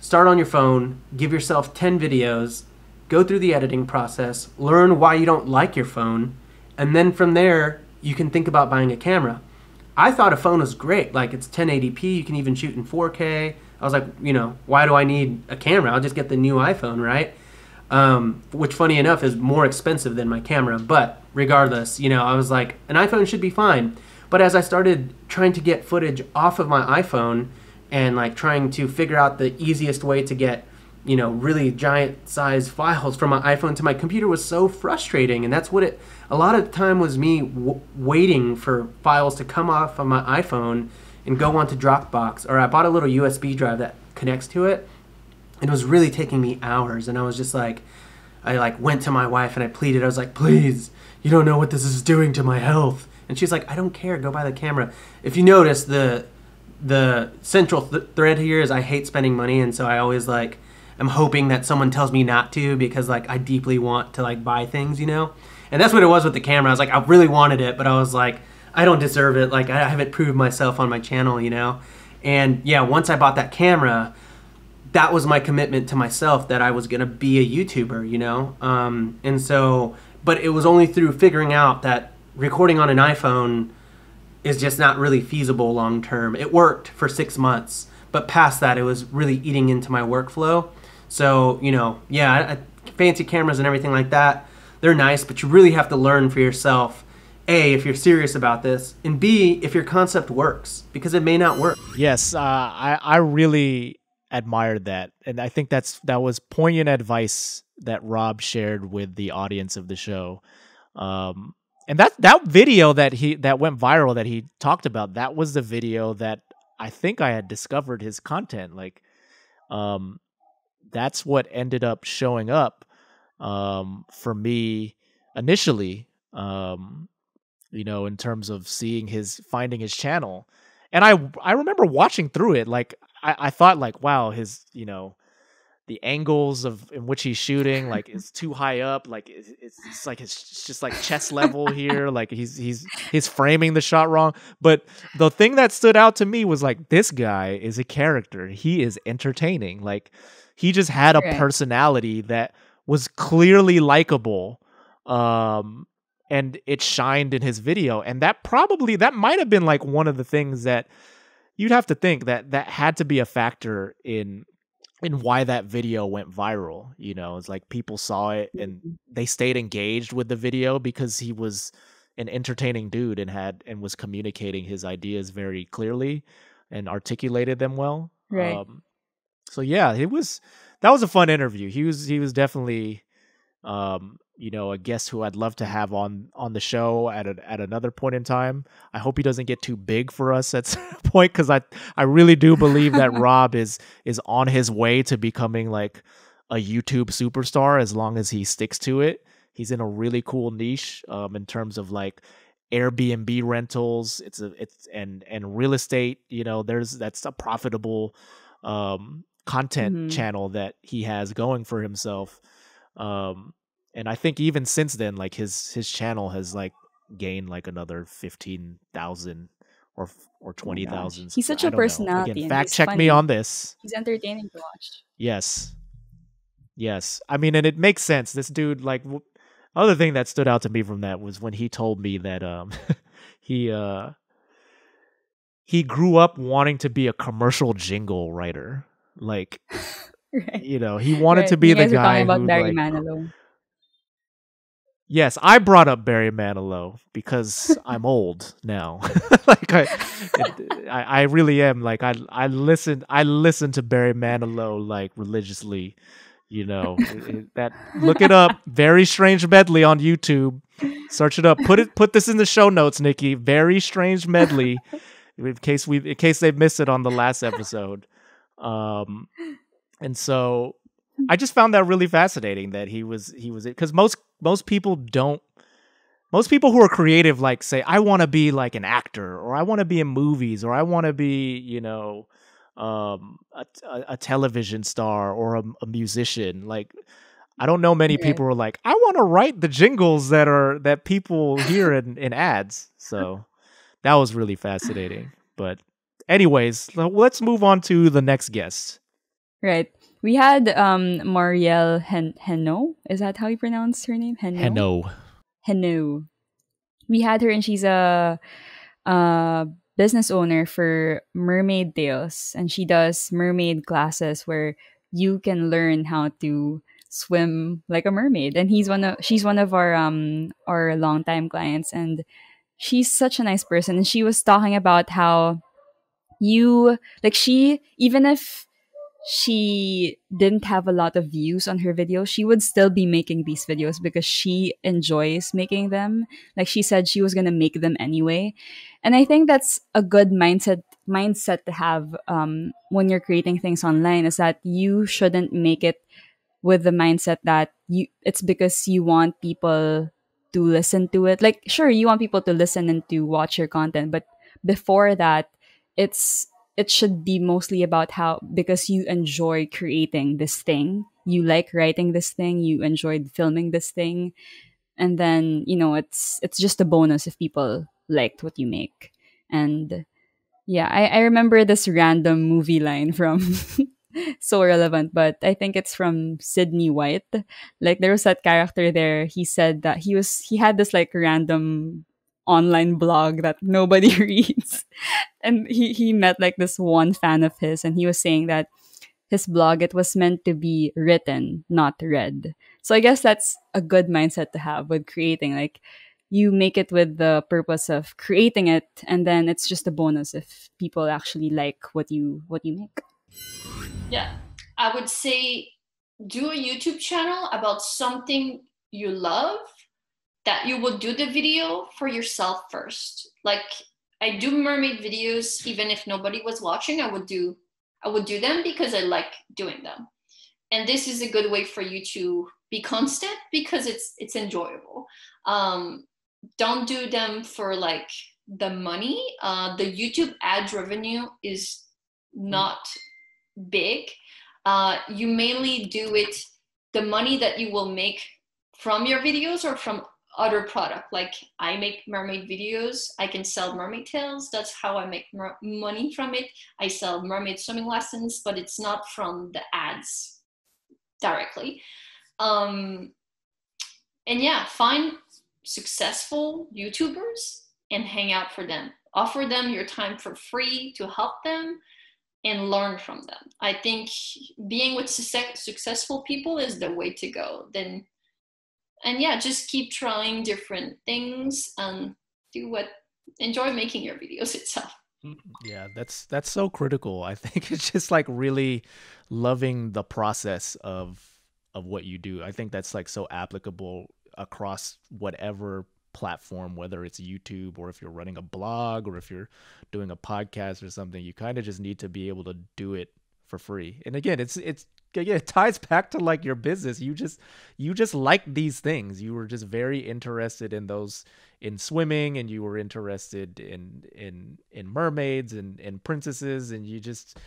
start on your phone, give yourself ten videos, go through the editing process, learn why you don't like your phone, and then from there, you can think about buying a camera. I thought a phone was great. Like, it's ten eighty p, you can even shoot in four K. I was like, you know, why do I need a camera? I'll just get the new iPhone, right? Um, which, funny enough, is more expensive than my camera. But regardless, you know, I was like, an iPhone should be fine. But as I started trying to get footage off of my iPhone and, like, trying to figure out the easiest way to get, you know, really giant size files from my iPhone to my computer was so frustrating. And that's what it, a lot of the time was me w waiting for files to come off of my iPhone and go onto Dropbox. Or I bought a little U S B drive that connects to it. And it was really taking me hours. And I was just like, I like went to my wife and I pleaded. I was like, please, you don't know what this is doing to my health. And she's like, I don't care, go buy the camera. If you notice, the, the central th thread here is I hate spending money. And so I always like, I'm hoping that someone tells me not to, because like I deeply want to like buy things, you know? And that's what it was with the camera. I was like, I really wanted it, but I was like, I don't deserve it. Like, I haven't proved myself on my channel, you know? And yeah, once I bought that camera, that was my commitment to myself that I was gonna be a YouTuber, you know? Um, and so, but it was only through figuring out that recording on an iPhone is just not really feasible long-term. It worked for six months, but past that, it was really eating into my workflow. So, you know, yeah, I, fancy cameras and everything like that, they're nice, but you really have to learn for yourself, A, if you're serious about this, and B, if your concept works, because it may not work. Yes, uh, I, I really admired that. And I think that's that was poignant advice that Rob shared with the audience of the show. Um, and that, that video that, he, that went viral that he talked about, that was the video that I think I had discovered his content. Like, um... that's what ended up showing up um, for me initially, um, you know, in terms of seeing his, finding his channel. And I, I remember watching through it. Like, I, I thought like, wow, his, you know, the angles of in which he's shooting, like, is too high up. Like, it's, it's like, it's just like chest level here. Like, he's, he's, he's framing the shot wrong. But the thing that stood out to me was like, this guy is a character. He is entertaining. Like, he just had a personality that was clearly likable, um, and it shined in his video. And that probably, that might have been like one of the things that you'd have to think that that had to be a factor in in why that video went viral. You know, it's like people saw it and they stayed engaged with the video because he was an entertaining dude and had and was communicating his ideas very clearly and articulated them well. Right. Um, So yeah, it was that was a fun interview. He was he was definitely, um, you know, a guest who I'd love to have on on the show at a, at another point in time. I hope he doesn't get too big for us at some point, because I I really do believe that Rob is is on his way to becoming like a YouTube superstar as long as he sticks to it. He's in a really cool niche um, in terms of like Airbnb rentals. It's a it's and and real estate. You know, there's that's a profitable um content mm-hmm. channel that he has going for himself, um and I think even since then, like his his channel has like gained like another fifteen thousand or or twenty thousand. He's such a personality. Again, fact check me on this. He's entertaining to watch. Yes, yes. I mean, and it makes sense. This dude, like, w other thing that stood out to me from that was when he told me that um he uh he grew up wanting to be a commercial jingle writer, like. Right. You know, he wanted right. to be you the guys guy. Are about who, Barry like, Manilow. Yes, I brought up Barry Manilow because I'm old now. Like I, it, I, I really am. Like I, I listened, I listened to Barry Manilow like religiously. You know, it, it, that look it up. Very Strange Medley on YouTube. Search it up. Put it. Put this in the show notes, Nikki. Very Strange Medley, in case we, in case they missed it on the last episode. Um. And so I just found that really fascinating that he was he was it because most most people don't most people who are creative like say I want to be like an actor or I want to be in movies or I want to be, you know, um, a, a, a television star or a, a musician. Like, I don't know many people who are like, I want to write the jingles that are that people hear in, in ads. So that was really fascinating. But anyways, let's move on to the next guest. Right. We had um Marielle Chenault. Is that how you pronounce her name? Chenault. Chenault. We had her, and she's a uh business owner for Mermaid Tales, and she does mermaid classes where you can learn how to swim like a mermaid. And he's one of she's one of our um our longtime clients, and she's such a nice person. And she was talking about how you like she even if she didn't have a lot of views on her videos, she would still be making these videos because she enjoys making them. Like she said, she was going to make them anyway. And I think that's a good mindset mindset to have um, when you're creating things online, is that you shouldn't make it with the mindset that you it's because you want people to listen to it. Like, sure, you want people to listen and to watch your content, but before that, it's it should be mostly about how, because you enjoy creating this thing, you like writing this thing, you enjoyed filming this thing. And then, you know, it's, it's just a bonus if people liked what you make. And yeah, I, I remember this random movie line from, so relevant, but I think it's from Sydney White. Like there was that character there. He said that he was, he had this like random online blog that nobody reads, and he he met like this one fan of his, and he was saying that his blog, it was meant to be written, not read. So I guess that's a good mindset to have with creating. Like you make it with the purpose of creating it, and then it's just a bonus if people actually like what you what you make. Yeah, I would say do a YouTube channel about something you love, that you will do the video for yourself first. Like I do mermaid videos, even if nobody was watching, I would do, I would do them because I like doing them. And this is a good way for you to be constant because it's, it's enjoyable. Um, don't do them for like the money. Uh, the YouTube ads revenue is not big. Uh, you mainly do it, the money that you will make from your videos or from other product. Like I make mermaid videos, I can sell Mermaid Tales. That's how I make money from it. I sell mermaid swimming lessons, but it's not from the ads directly. Um, and yeah, find successful YouTubers and hang out for them. Offer them your time for free to help them and learn from them. I think being with successful people is the way to go. Then And yeah, just keep trying different things and do what, enjoy making your videos itself. Yeah, that's that's so critical. I think it's just like really loving the process of of what you do. I think that's like so applicable across whatever platform, whether it's YouTube or if you're running a blog or if you're doing a podcast or something. You kind of just need to be able to do it for free. And again, it's it's yeah, it ties back to like your business. You just you just like these things. You were just very interested in those in swimming, and you were interested in in in mermaids and and princesses, and you just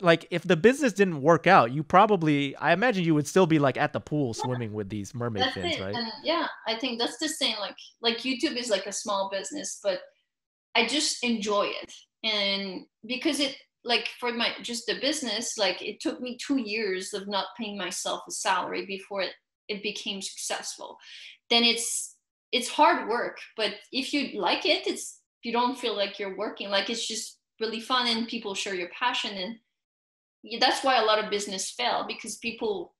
like, if the business didn't work out, you probably, I imagine you would still be like at the pool swimming with these mermaid that's fins, it. right? And yeah, I think that's the same. Like like YouTube is like a small business, but I just enjoy it. And because it, like for my, just the business, like it took me two years of not paying myself a salary before it, it became successful. Then it's, it's hard work, but if you like it, it's, you don't feel like you're working, like it's just really fun and people share your passion. And that's why a lot of business fail, because people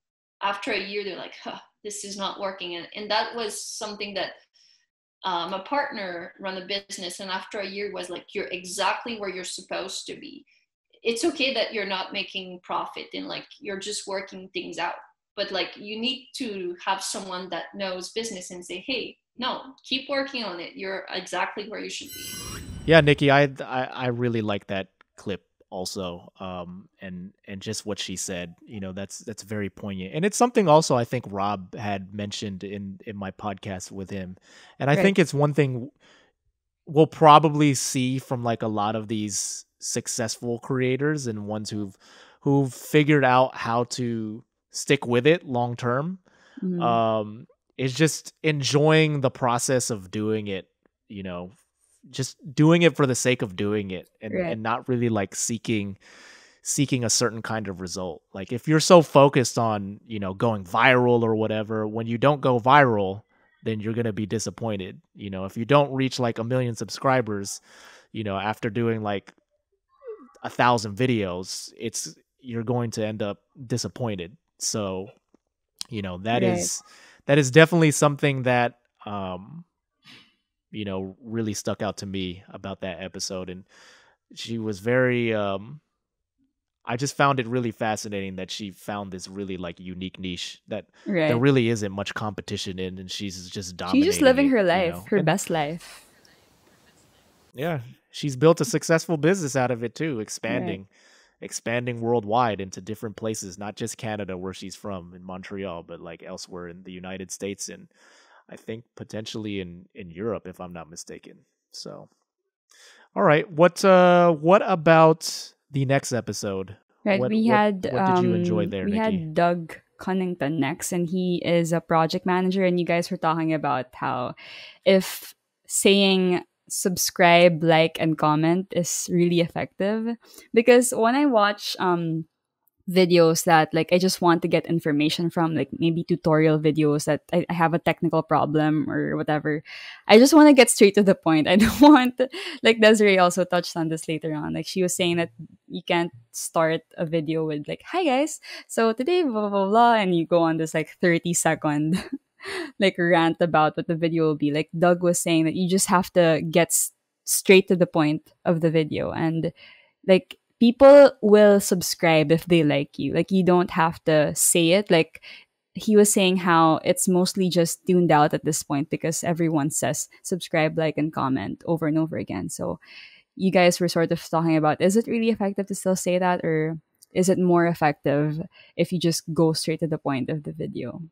after a year, they're like, huh, this is not working. And, and that was something that um, a partner ran a business, and after a year was like, you're exactly where you're supposed to be. It's okay that you're not making profit and like, you're just working things out, but like, you need to have someone that knows business and say, hey, no, keep working on it. You're exactly where you should be. Yeah, Nikki, I, I, I really like that clip also. Um, and, and just what she said, you know, that's, that's very poignant. And it's something also I think Rob had mentioned in, in my podcast with him. And I right. think it's one thing we'll probably see from like a lot of these successful creators and ones who've, who've figured out how to stick with it long-term. Mm-hmm. Um, it's just enjoying the process of doing it, you know, just doing it for the sake of doing it, and, right. and not really like seeking, seeking a certain kind of result. Like if you're so focused on, you know, going viral or whatever, when you don't go viral, then you're going to be disappointed. You know, if you don't reach like a million subscribers, you know, after doing like a thousand videos, it's, you're going to end up disappointed. So, you know, that right. is, that is definitely something that, um, you know, really stuck out to me about that episode. And she was very, um, I just found it really fascinating that she found this really like unique niche that right. there really isn't much competition in. And she's just dominating. She's just living her life, you know? her and, best life. Yeah. She's built a successful business out of it too, expanding, right. expanding worldwide into different places, not just Canada where she's from in Montreal, but like elsewhere in the United States and I think potentially in, in Europe, if I'm not mistaken. So, all right. What, uh, what about the next episode? Right. What, we had, what, what did you enjoy there, um, we Nikki? had Doug Cunnington next, and he is a project manager, and you guys were talking about how if saying subscribe, like, and comment is really effective, because when I watch, um, videos that like I just want to get information from, like maybe tutorial videos that I, I have a technical problem or whatever, I just want to get straight to the point. I don't want to, like Desiree also touched on this later on, like she was saying that you can't start a video with like, hi guys, so today blah blah blah, and you go on this like thirty second like rant about what the video will be. Like Doug was saying that you just have to get s straight to the point of the video, and like people will subscribe if they like you. Like, you don't have to say it. Like, he was saying how it's mostly just tuned out at this point because everyone says subscribe, like, and comment over and over again. So you guys were sort of talking about, is it really effective to still say that, or is it more effective if you just go straight to the point of the video?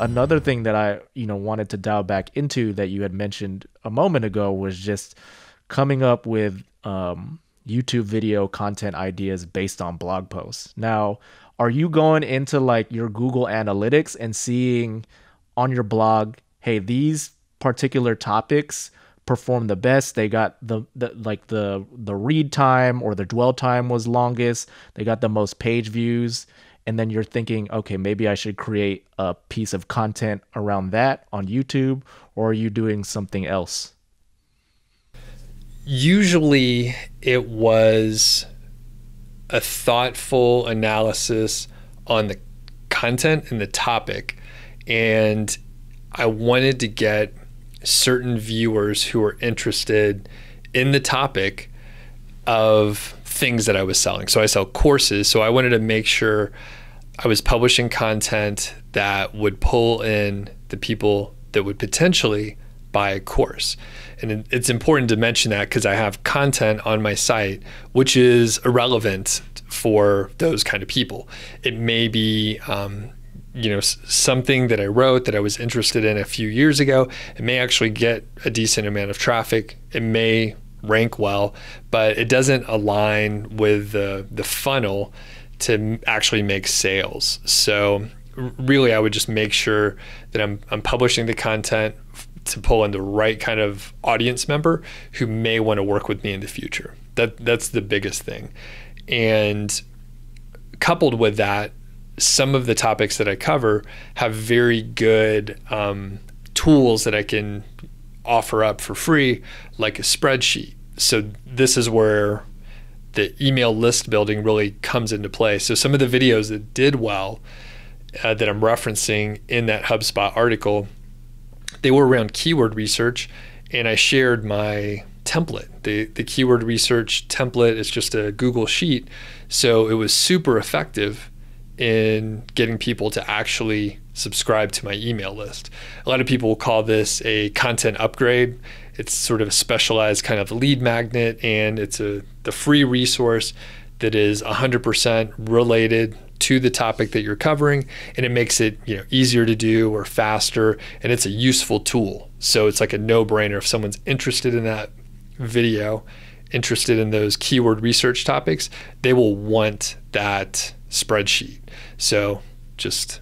Another thing that I, you know, wanted to dial back into that you had mentioned a moment ago was just coming up with um, YouTube video content ideas based on blog posts. Now, are you going into like your Google Analytics and seeing on your blog, hey, these particular topics perform the best? They got the, the like the the read time or the dwell time was longest. They got the most page views. And then you're thinking, okay, maybe I should create a piece of content around that on YouTube, or are you doing something else? Usually it was a thoughtful analysis on the content and the topic. And I wanted to get certain viewers who were interested in the topic of things that I was selling. So I sell courses. So I wanted to make sure I was publishing content that would pull in the people that would potentially buy a course. And it's important to mention that because I have content on my site which is irrelevant for those kind of people. It may be um, you know, something that I wrote that I was interested in a few years ago. It may actually get a decent amount of traffic. It may rank well, but it doesn't align with the, the funnel to actually make sales. So really I would just make sure that I'm, I'm publishing the content to pull in the right kind of audience member who may want to work with me in the future. That that's the biggest thing. And coupled with that, some of the topics that I cover have very good um, tools that I can offer up for free, like a spreadsheet. So this is where the email list building really comes into play. So some of the videos that did well uh, that I'm referencing in that HubSpot article, they were around keyword research, and I shared my template. The, the keyword research template is just a Google sheet. So it was super effective in getting people to actually subscribe to my email list. A lot of people call this a content upgrade. It's sort of a specialized kind of lead magnet, and it's a the free resource that is one hundred percent related to the topic that you're covering, and it makes it, you know, easier to do or faster, and it's a useful tool. So it's like a no-brainer if someone's interested in that video, interested in those keyword research topics, they will want that spreadsheet. So just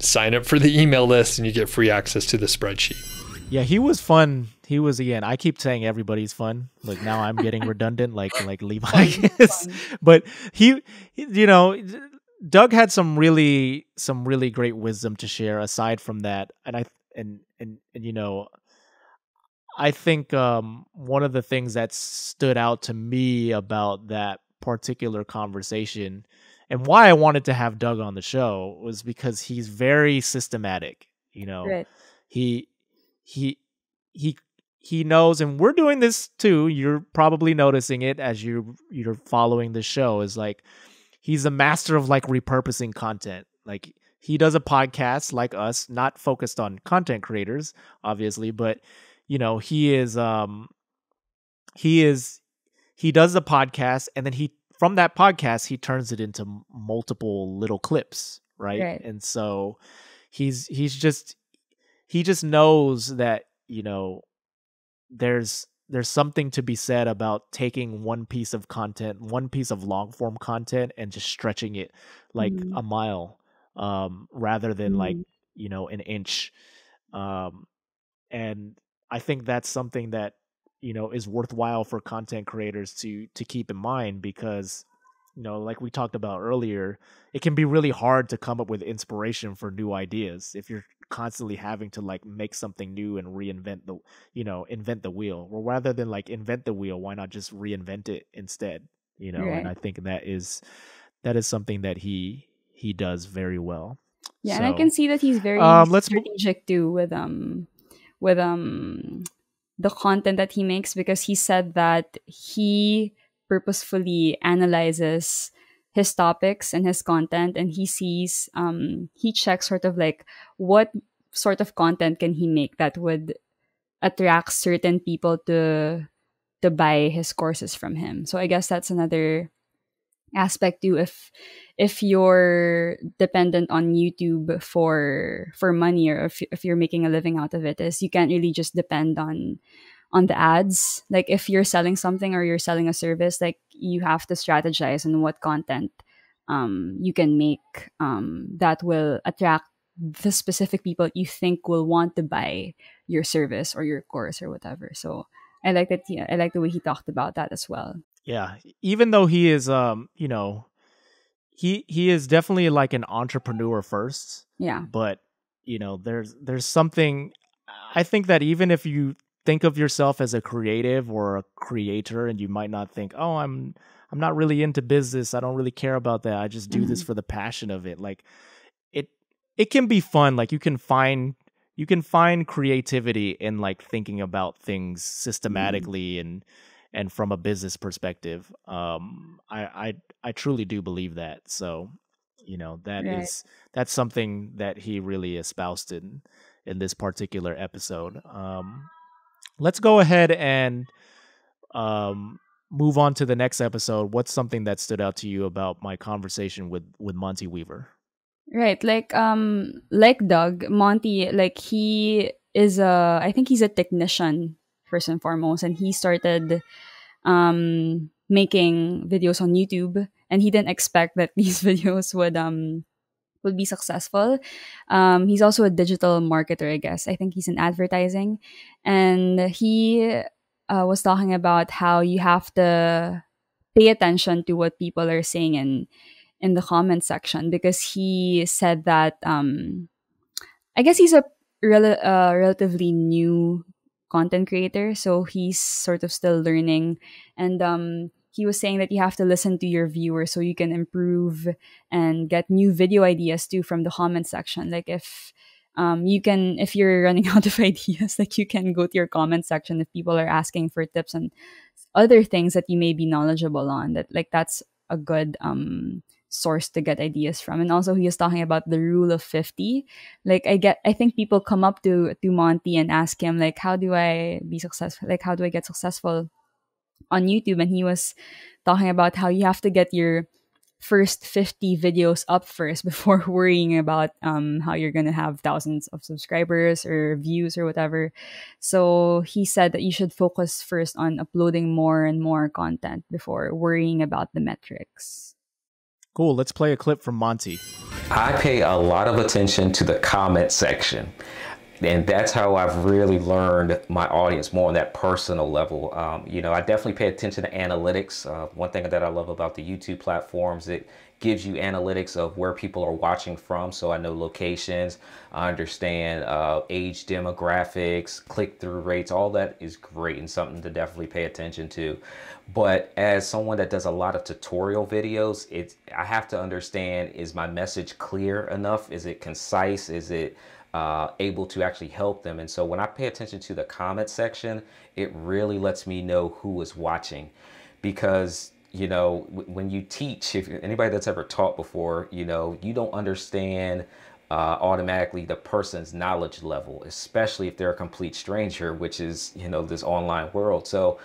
sign up for the email list and you get free access to the spreadsheet. Yeah, he was fun. He was, again, I keep saying everybody's fun. Like, now I'm getting redundant, like like Levi is. But he, you know, Doug had some really some really great wisdom to share aside from that. And I and and, and you know, I think um, one of the things that stood out to me about that particular conversation and why I wanted to have Doug on the show was because he's very systematic. You know, right. he he he he knows, and we're doing this too. You're probably noticing it as you you're following the show. Is like he's a master of like repurposing content. Like, he does a podcast like us, not focused on content creators, obviously, but you know, he is, um, he is, he does the podcast, and then he, from that podcast, he turns it into multiple little clips. Right. right. And so he's, he's just, he just knows that, you know, there's, there's something to be said about taking one piece of content, one piece of long form content, and just stretching it like mm-hmm. a mile, um, rather than mm-hmm. like, you know, an inch. Um, and, I think that's something that, you know, is worthwhile for content creators to to keep in mind, because, you know, like we talked about earlier, it can be really hard to come up with inspiration for new ideas if you're constantly having to like make something new and reinvent the, you know, invent the wheel. Well, rather than like invent the wheel, why not just reinvent it instead? You know, right. And I think that is that is something that he he does very well. Yeah, so, and I can see that he's very um, let's strategic too with um. with um the content that he makes, because he said that he purposefully analyzes his topics and his content, and he sees um he checks sort of like what sort of content can he make that would attract certain people to to buy his courses from him. So I guess that's another aspect too. If if you're dependent on YouTube for for money, or if if you're making a living out of it, is you can't really just depend on on the ads. Like, if you're selling something or you're selling a service, like, you have to strategize on what content um, you can make um, that will attract the specific people you think will want to buy your service or your course or whatever. So I like that. Yeah, I like the way he talked about that as well. Yeah, even though he is, um, you know, he he is definitely like an entrepreneur first. Yeah. But, you know, there's there's something, I think that even if you think of yourself as a creative or a creator, and you might not think, oh, I'm I'm not really into business, I don't really care about that, I just do mm-hmm. this for the passion of it. Like, it it can be fun. Like, you can find you can find creativity in like thinking about things systematically mm-hmm. and. And from a business perspective, um, I, I I truly do believe that. So, you know, that right. is that's something that he really espoused in in this particular episode. Um, let's go ahead and um, move on to the next episode. What's something that stood out to you about my conversation with with Monty Weaver? Right, like um, like Doug, Monty, like he is a, I think he's a technician. First and foremost, and he started um, making videos on YouTube, and he didn't expect that these videos would um, will be successful. Um, he's also a digital marketer, I guess. I think he's in advertising. And he uh, was talking about how you have to pay attention to what people are saying in, in the comment section, because he said that um, I guess he's a rel uh, relatively new content creator, so he's sort of still learning. And um, he was saying that you have to listen to your viewers so you can improve and get new video ideas too from the comment section. Like if um, you can, if you're running out of ideas, like you can go to your comment section if people are asking for tips and other things that you may be knowledgeable on. That like that's a good um, source to get ideas from. And also he was talking about the rule of fifty. Like I get, I think people come up to to Monty and ask him like, how do I be successful? Like how do I get successful on YouTube? And he was talking about how you have to get your first fifty videos up first before worrying about um, how you're going to have thousands of subscribers or views or whatever. So he said that you should focus first on uploading more and more content before worrying about the metrics. Cool. Let's play a clip from Monty. I pay a lot of attention to the comment section. And that's how I've really learned my audience, more on that personal level. Um, you know, I definitely pay attention to analytics. Uh, one thing that I love about the YouTube platforms, it gives you analytics of where people are watching from. So I know locations, I understand uh, age demographics, click-through rates, all that is great and something to definitely pay attention to. But as someone that does a lot of tutorial videos, it's, I have to understand, is my message clear enough? Is it concise? Is it Uh, able to actually help them? And so when I pay attention to the comment section, it really lets me know who is watching. Because, you know, when you teach, if anybody that's ever taught before, you know, you don't understand uh, automatically the person's knowledge level, especially if they're a complete stranger, which is, you know, this online world. So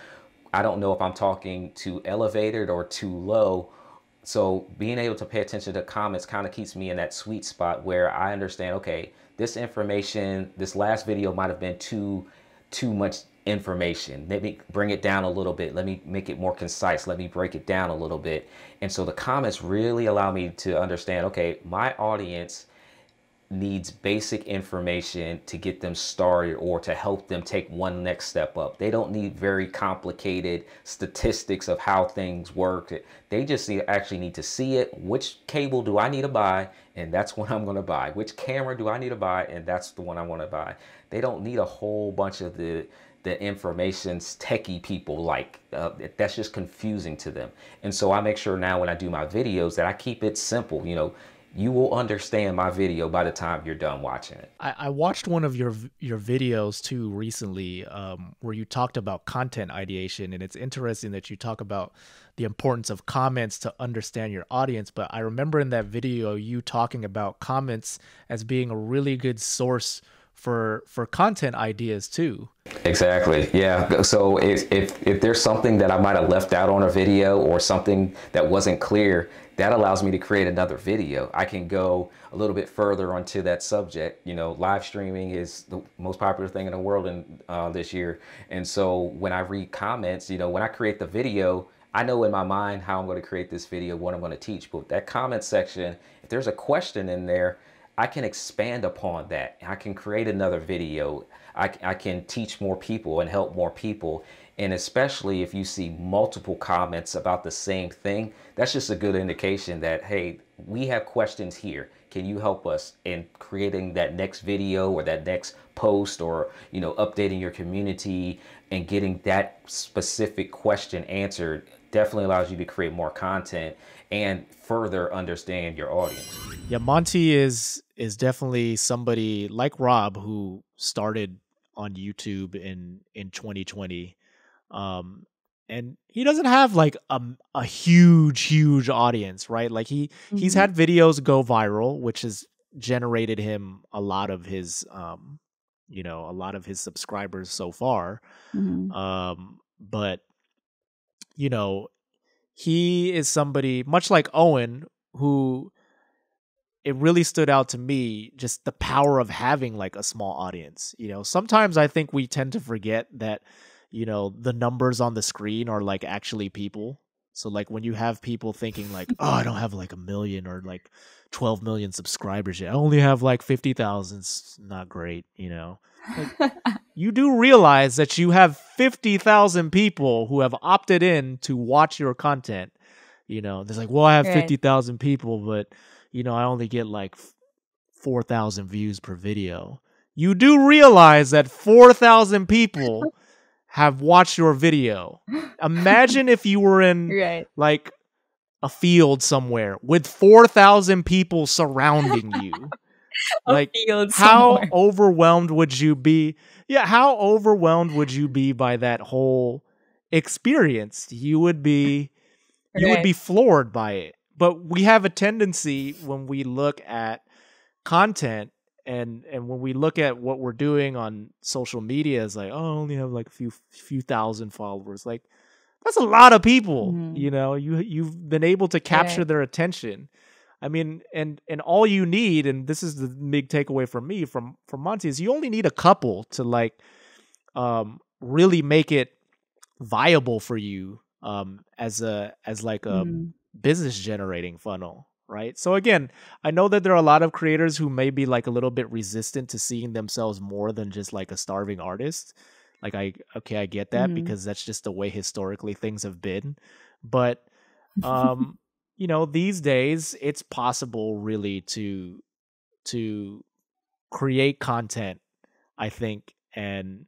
I don't know if I'm talking too elevated or too low. So being able to pay attention to comments kind of keeps me in that sweet spot where I understand, okay, this information, this last video might have been too, too much information. Let me bring it down a little bit. Let me make it more concise. Let me break it down a little bit. And so the comments really allow me to understand, okay, my audience needs basic information to get them started or to help them take one next step up. They don't need very complicated statistics of how things work. They just need, actually need to see it. Which cable do I need to buy? And that's what I'm going to buy. Which camera do I need to buy? And that's the one I want to buy. They don't need a whole bunch of the the information's techie people like. Uh, that's just confusing to them. And so I make sure now when I do my videos that I keep it simple. You know, you will understand my video by the time you're done watching it. I, I watched one of your your videos too recently um, where you talked about content ideation, and it's interesting that you talk about the importance of comments to understand your audience. But I remember in that video you talking about comments as being a really good source for for content ideas too. Exactly. Yeah. So if, if, if there's something that I might have left out on a video or something that wasn't clear, that allows me to create another video. I can go a little bit further onto that subject. You know, live streaming is the most popular thing in the world in, uh, this year. And so when I read comments, you know, when I create the video, I know in my mind how I'm going to create this video, what I'm going to teach. But that comment section, if there's a question in there, I can expand upon that. I can create another video. I, I can teach more people and help more people. And especially if you see multiple comments about the same thing, that's just a good indication that, hey, we have questions here. Can you help us in creating that next video or that next post, or, you know, updating your community and getting that specific question answered? Definitely allows you to create more content and further understand your audience. Yeah, Monty is is definitely somebody like Rob who started on YouTube in in twenty twenty, um, and he doesn't have like a a huge huge audience, right? Like he mm-hmm. he's had videos go viral, which has generated him a lot of his um, you know, a lot of his subscribers so far, mm-hmm. um, but you know, he is somebody much like Owen who, it really stood out to me just the power of having like a small audience. You know, sometimes I think we tend to forget that, you know, the numbers on the screen are like actually people. So like when you have people thinking like, oh, I don't have like a million or like twelve million subscribers yet. I only have like fifty thousand. It's not great, you know. Like, you do realize that you have fifty thousand people who have opted in to watch your content. You know, there's like, well, I have right. fifty thousand people, but, you know, I only get like four thousand views per video. You do realize that four thousand people have watched your video. Imagine if you were in right. like a field somewhere with four thousand people surrounding you. A like field how overwhelmed would you be? Yeah, how overwhelmed would you be by that whole experience? You would be You right. would be floored by it. But we have a tendency when we look at content and and when we look at what we're doing on social media is like, oh, I only have like a few few thousand followers. Like that's a lot of people. Mm-hmm. You know, you you've been able to capture right. their attention. I mean, and and all you need, and this is the big takeaway from me from from Monty, is you only need a couple to like um really make it viable for you. Um, as a as like a mm. business generating funnel, right? So again, I know that there are a lot of creators who may be like a little bit resistant to seeing themselves more than just like a starving artist. Like I okay, I get that mm. because that's just the way historically things have been. But um, you know, these days it's possible really to to create content, I think, and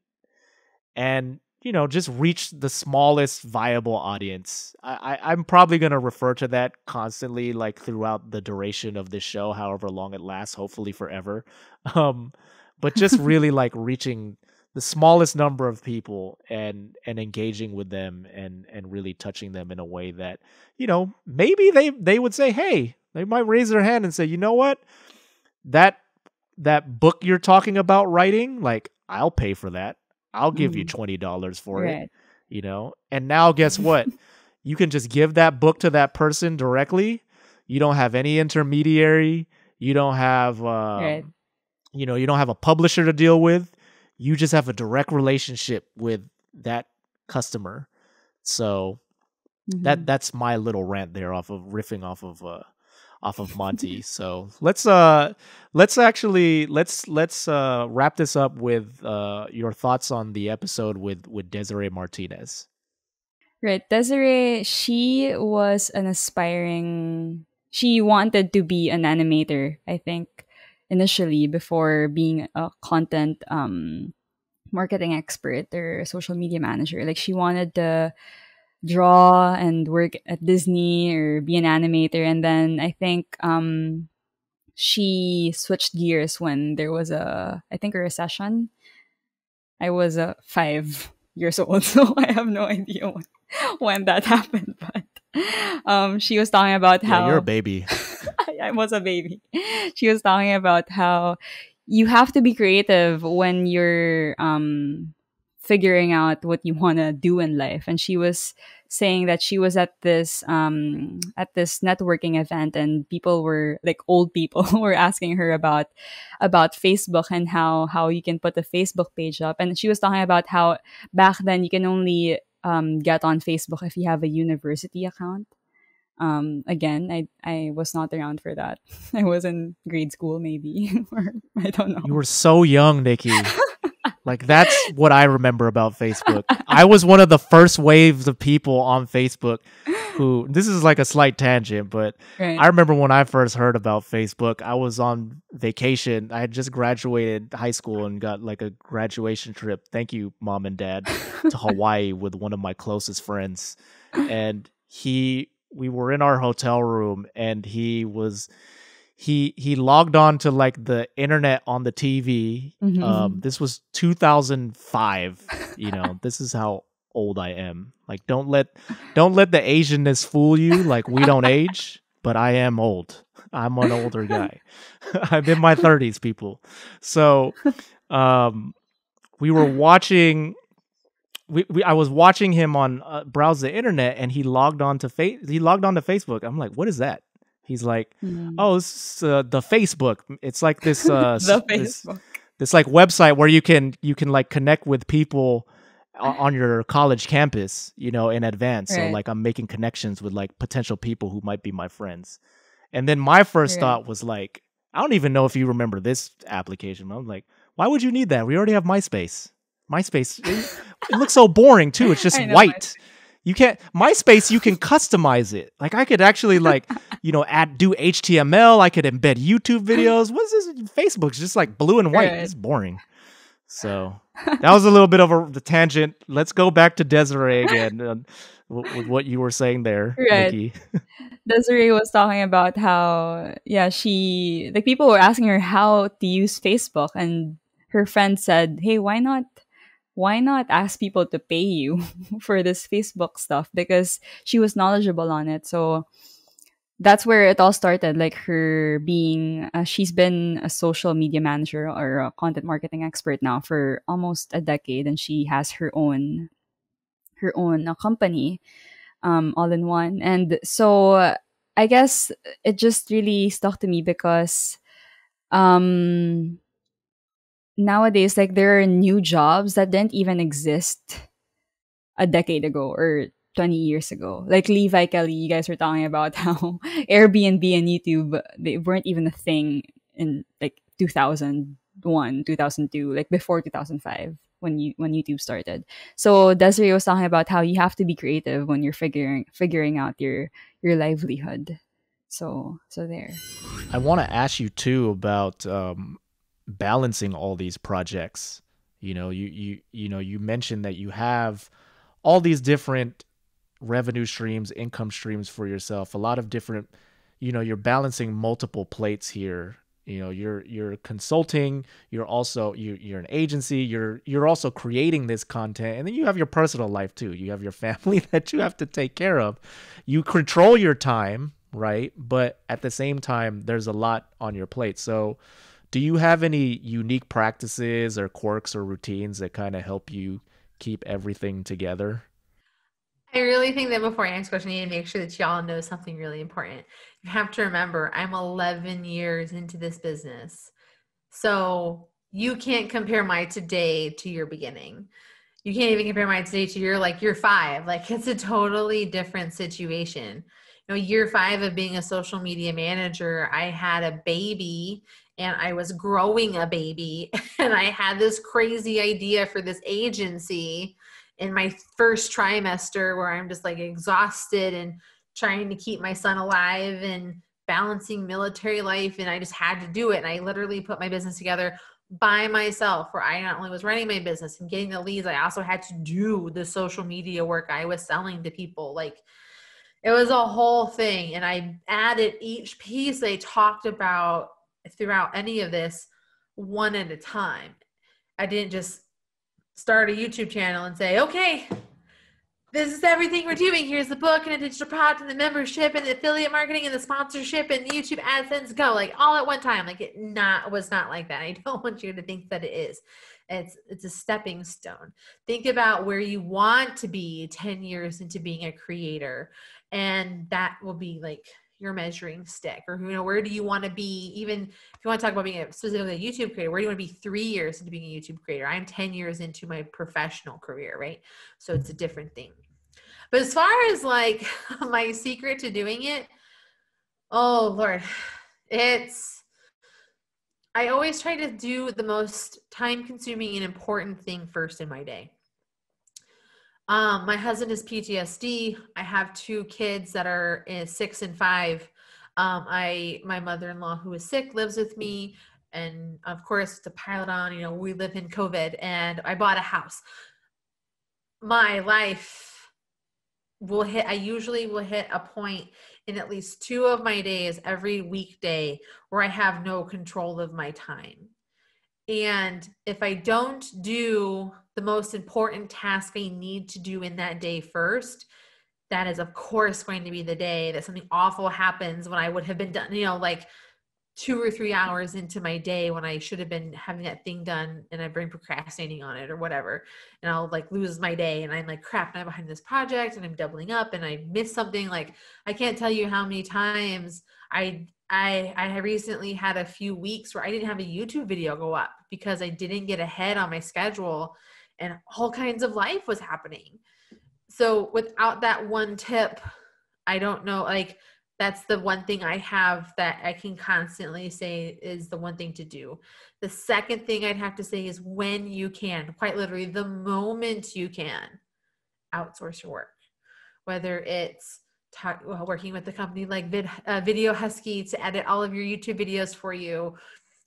and. you know, just reach the smallest viable audience. I, I, I'm probably going to refer to that constantly, like throughout the duration of this show, however long it lasts, hopefully forever. Um, but just really like reaching the smallest number of people and, and engaging with them and, and really touching them in a way that, you know, maybe they, they would say, hey, they might raise their hand and say, you know what, that, that book you're talking about writing, like I'll pay for that. I'll give mm. you twenty dollars for right. it, you know? And now guess what? You can just give that book to that person directly. You don't have any intermediary. You don't have, um, right. you know, you don't have a publisher to deal with. You just have a direct relationship with that customer. So mm-hmm. that that's my little rant there off of riffing off of, uh, off of Monty. So let's uh let's actually let's let's uh wrap this up with uh your thoughts on the episode with with Desiree Martinez. Right. Desiree, she was an aspiring she wanted to be an animator, I think, initially before being a content um marketing expert or social media manager. Like she wanted to draw and work at Disney or be an animator, and then I think um she switched gears when there was a I think a recession. I was uh, five years old, so I have no idea when, when that happened, but um she was talking about how yeah, you're a baby. I, I was a baby. She was talking about how you have to be creative when you're um figuring out what you want to do in life. And she was saying that she was at this um at this networking event, and people were like old people were asking her about about Facebook and how how you can put a Facebook page up. And she was talking about how back then you can only um get on Facebook if you have a university account. Um again, I I was not around for that. I was in grade school maybe or I don't know. You were so young, Nikki. Like, that's what I remember about Facebook. I was one of the first waves of people on Facebook who, this is like a slight tangent, but right. I remember when I first heard about Facebook, I was on vacation. I had just graduated high school and got like a graduation trip. Thank you, Mom and Dad, to Hawaii with one of my closest friends. And he, we were in our hotel room and he was... He he logged on to like the internet on the T V. Mm-hmm. Um, this was two thousand five. You know, this is how old I am. Like, don't let don't let the Asianness fool you. Like, we don't age, but I am old. I'm an older guy. I'm in my thirties, people. So, um, we were watching. We, we I was watching him on uh, browse the internet, and he logged on to fa- he logged on to Facebook. I'm like, what is that? He's like, mm. oh, it's uh, the Facebook. It's like this, uh, the Facebook. This, this like website where you can you can like connect with people on your college campus, you know, in advance. Right. So like I'm making connections with like potential people who might be my friends. And then my first right. thought was like, I don't even know if you remember this application. I'm like, why would you need that? We already have MySpace. MySpace, it, it looks so boring too. It's just know, white. You can't, MySpace, you can customize it. Like I could actually like, you know, add, do H T M L. I could embed YouTube videos. What's this? Facebook's just like blue and white. Right. It's boring. So that was a little bit of a the tangent. Let's go back to Desiree again uh, with what you were saying there, right. Nikki. Desiree was talking about how, yeah, she, like people were asking her how to use Facebook, and her friend said, hey, why not, why not ask people to pay you for this Facebook stuff? Because she was knowledgeable on it. So that's where it all started, like her being, uh, she's been a social media manager or a content marketing expert now for almost a decade. And she has her own, her own uh, company, um, all in one. And so uh, I guess it just really stuck to me because um, nowadays, like there are new jobs that didn't even exist a decade ago or twenty years ago. Like Levi Kelly, you guys were talking about how Airbnb and YouTube, they weren't even a thing in like two thousand one, two thousand two, like before two thousand five when you when YouTube started. So Desiree was talking about how you have to be creative when you're figuring figuring out your your livelihood. So so there. I want to ask you too about um, balancing all these projects. You know, you you you know, you mentioned that you have all these different revenue streams, income streams for yourself, a lot of different, you know, you're balancing multiple plates here. You know, you're, you're consulting, you're also, you, you're an agency, you're, you're also creating this content. And then you have your personal life too. You have your family that you have to take care of. You control your time, right? But at the same time, there's a lot on your plate. So do you have any unique practices or quirks or routines that kind of help you keep everything together? I really think that before I ask question, you need to make sure that y'all know something really important. You have to remember, I'm eleven years into this business. So you can't compare my today to your beginning. You can't even compare my today to your, like, year five. Like, it's a totally different situation. You know, year five of being a social media manager, I had a baby and I was growing a baby and I had this crazy idea for this agency in my first trimester where I'm just like exhausted and trying to keep my son alive and balancing military life. And I just had to do it. And I literally put my business together by myself, where I not only was running my business and getting the leads, I also had to do the social media work I was selling to people. Like, it was a whole thing. And I added each piece I talked about throughout any of this one at a time. I didn't just start a YouTube channel and say, okay, this is everything we're doing. Here's the book and a digital product and the membership and the affiliate marketing and the sponsorship and YouTube AdSense, go, like, all at one time. Like, it not was not like that. I don't want you to think that it is. It's, it's a stepping stone. Think about where you want to be ten years into being a creator. And that will be like your measuring stick. Or, you know, where do you want to be? Even if you want to talk about being a, specifically a YouTube creator, where do you want to be three years into being a YouTube creator? I'm ten years into my professional career, right? So it's a different thing. But as far as like my secret to doing it, oh Lord, it's, I always try to do the most time consuming and important thing first in my day. Um, my husband has P T S D. I have two kids that are six and five. Um, I, my mother-in-law who is sick lives with me. And of course, to pile it on, you know, we live in COVID and I bought a house. My life will hit, I usually will hit a point in at least two of my days every weekday where I have no control of my time. And if I don't do the most important task I need to do in that day first, that is of course going to be the day that something awful happens when I would have been done, you know, like two or three hours into my day when I should have been having that thing done, and I've been procrastinating on it or whatever. And I'll like lose my day and I'm like, crap, now I'm behind this project and I'm doubling up and I missed something. Like, I can't tell you how many times I I, I recently had a few weeks where I didn't have a YouTube video go up because I didn't get ahead on my schedule and all kinds of life was happening. So without that one tip, I don't know, like that's the one thing I have that I can constantly say is the one thing to do. The second thing I'd have to say is when you can, quite literally the moment you can, outsource your work, whether it's talk, well, working with a company like Vid, uh, Video Husky to edit all of your YouTube videos for you,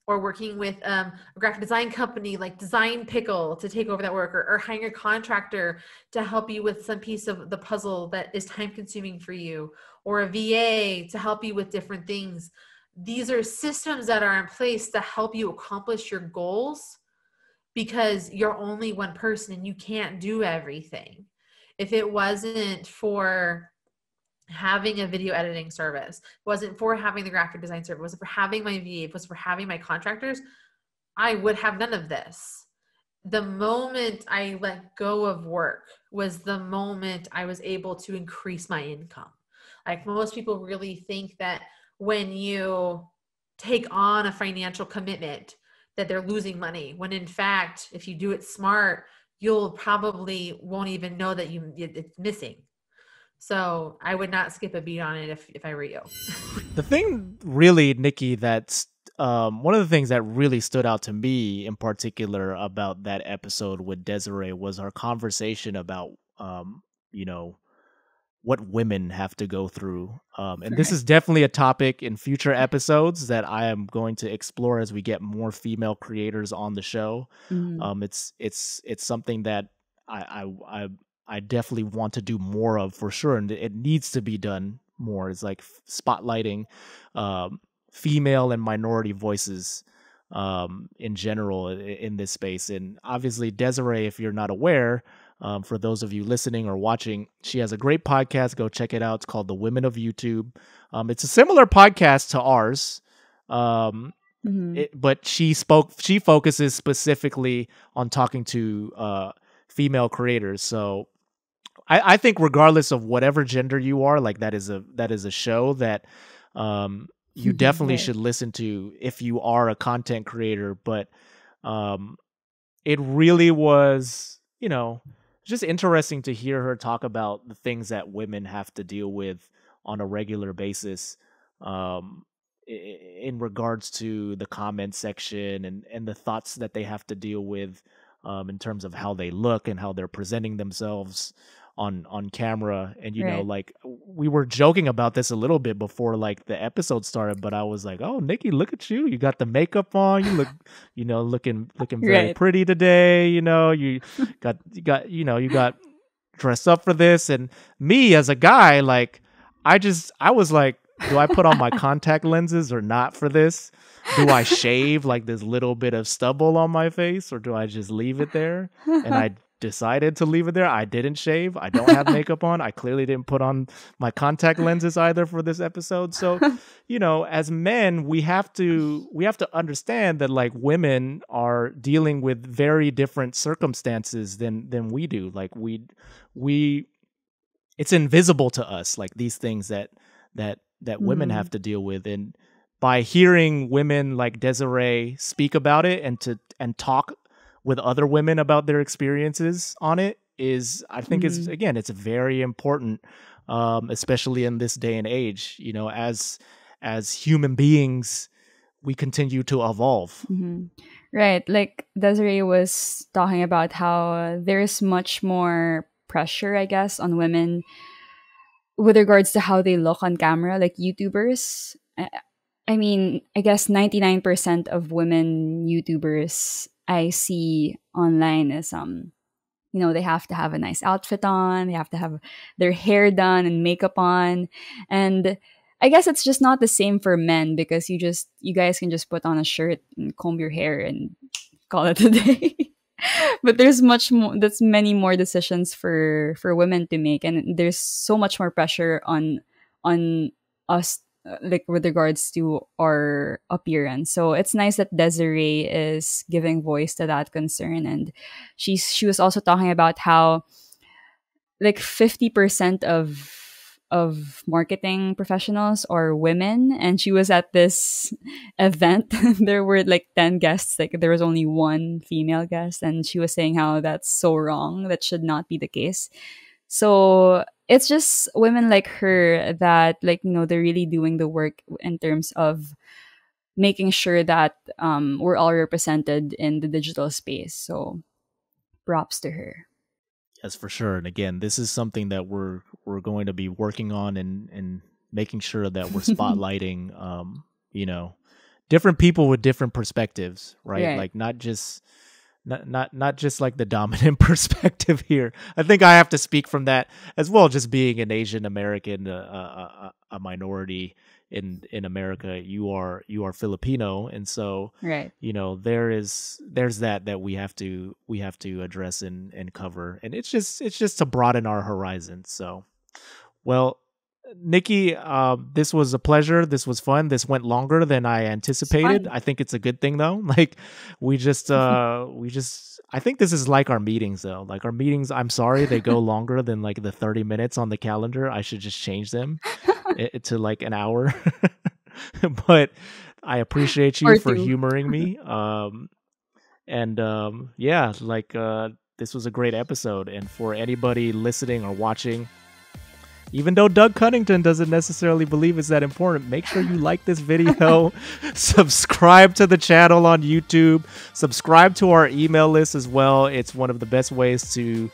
or working with um, a graphic design company like Design Pickle to take over that work, or, or hiring a contractor to help you with some piece of the puzzle that is time consuming for you, or a V A to help you with different things. These are systems that are in place to help you accomplish your goals, because you're only one person and you can't do everything. If it wasn't for having a video editing service, wasn't for having the graphic design service, wasn't for having my V A, was for having my contractors, I would have none of this. The moment I let go of work was the moment I was able to increase my income. Like most people really think that when you take on a financial commitment that they're losing money, when in fact, if you do it smart, you'll probably won't even know that you it's missing. So I would not skip a beat on it if, if I were you. The thing really, Nikki, that's um, one of the things that really stood out to me in particular about that episode with Desiree was our conversation about, um, you know, what women have to go through. Um, and this is definitely a topic in future episodes that I am going to explore as we get more female creators on the show. Mm. Um, it's, it's, it's something that I, I, I, I definitely want to do more of for sure. And it needs to be done more. It's like spotlighting um, female and minority voices um, in general in, in this space. And obviously Desiree, if you're not aware, Um, for those of you listening or watching, she has a great podcast. Go check it out. It's called The Women of YouTube. Um, it's a similar podcast to ours, um, mm-hmm. it, but she spoke. She focuses specifically on talking to uh, female creators. So I, I think, regardless of whatever gender you are, like that is a that is a show that um, you mm-hmm. definitely right. should listen to if you are a content creator. But um, it really was, you know. It's just interesting to hear her talk about the things that women have to deal with on a regular basis um, in regards to the comment section and, and the thoughts that they have to deal with um, in terms of how they look and how they're presenting themselves on, on camera. And, you right. know, like we were joking about this a little bit before like the episode started, but I was like, oh, Nikki, look at you. You got the makeup on. You look, you know, looking, looking very right. pretty today. You know, you got, you got, you know, you got dressed up for this. And me as a guy, like, I just, I was like, do I put on my contact lenses or not for this? Do I shave like this little bit of stubble on my face or do I just leave it there? And I decided to leave it there. I didn't shave. I don't have makeup on. I clearly didn't put on my contact lenses either for this episode. So, you know, as men, we have to we have to understand that like women are dealing with very different circumstances than than we do. Like we we it's invisible to us, like these things that that that mm-hmm. women have to deal with. And by hearing women like Desiree speak about it and to and talk with other women about their experiences on it is, I think mm-hmm. it's, again, it's very important, um, especially in this day and age, you know, as, as human beings, we continue to evolve. Mm-hmm. Right. Like Desiree was talking about how uh, there is much more pressure, I guess, on women with regards to how they look on camera, like YouTubers. I, I mean, I guess ninety-nine percent of women YouTubers I see online is, um, you know, they have to have a nice outfit on, they have to have their hair done and makeup on. And I guess it's just not the same for men because you just, you guys can just put on a shirt and comb your hair and call it a day. But there's much more, that's many more decisions for, for women to make. And there's so much more pressure on, on us, like with regards to our appearance. So it's nice that Desiree is giving voice to that concern. And she, she was also talking about how like fifty percent of of marketing professionals or women. And she was at this event. There were like ten guests. Like there was only one female guest. And she was saying how that's so wrong. That should not be the case. So it's just women like her that, like, you know, they're really doing the work in terms of making sure that um, we're all represented in the digital space. So props to her. Yes, for sure. And again, this is something that we're we're going to be working on and and making sure that we're spotlighting, um, you know, different people with different perspectives, right? right. Like not just not not not just like the dominant perspective here. I think I have to speak from that as well. Just being an Asian American, uh, a, a minority in in America, you are you are Filipino, and so right. you know there is there's that that we have to we have to address and and cover, and it's just it's just to broaden our horizons. So, well, Nikki, uh, this was a pleasure. This was fun. This went longer than I anticipated. I think it's a good thing though. Like we just, uh, we just, I think this is like our meetings though. Like our meetings, I'm sorry, they go longer than like the thirty minutes on the calendar. I should just change them to like an hour, but I appreciate you for humoring me. Um, and, um, yeah, like, uh, this was a great episode. And for anybody listening or watching, even though Doug Cunnington doesn't necessarily believe it's that important, make sure you like this video, subscribe to the channel on YouTube, subscribe to our email list as well. It's one of the best ways to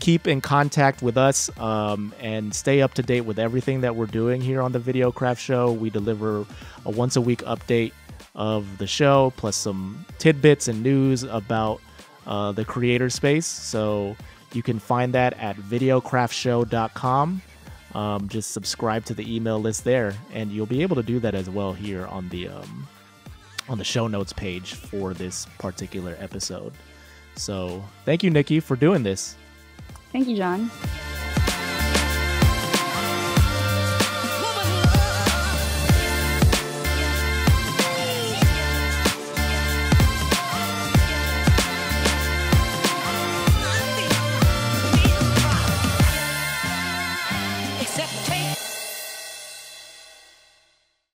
keep in contact with us um, and stay up to date with everything that we're doing here on The Videocraft Show. We deliver a once-a-week update of the show, plus some tidbits and news about uh, the creator space. So you can find that at videocraft show dot com. Um, just subscribe to the email list there, and you'll be able to do that as well here on the um, on the show notes page for this particular episode. So thank you, Nikki, for doing this. Thank you, John.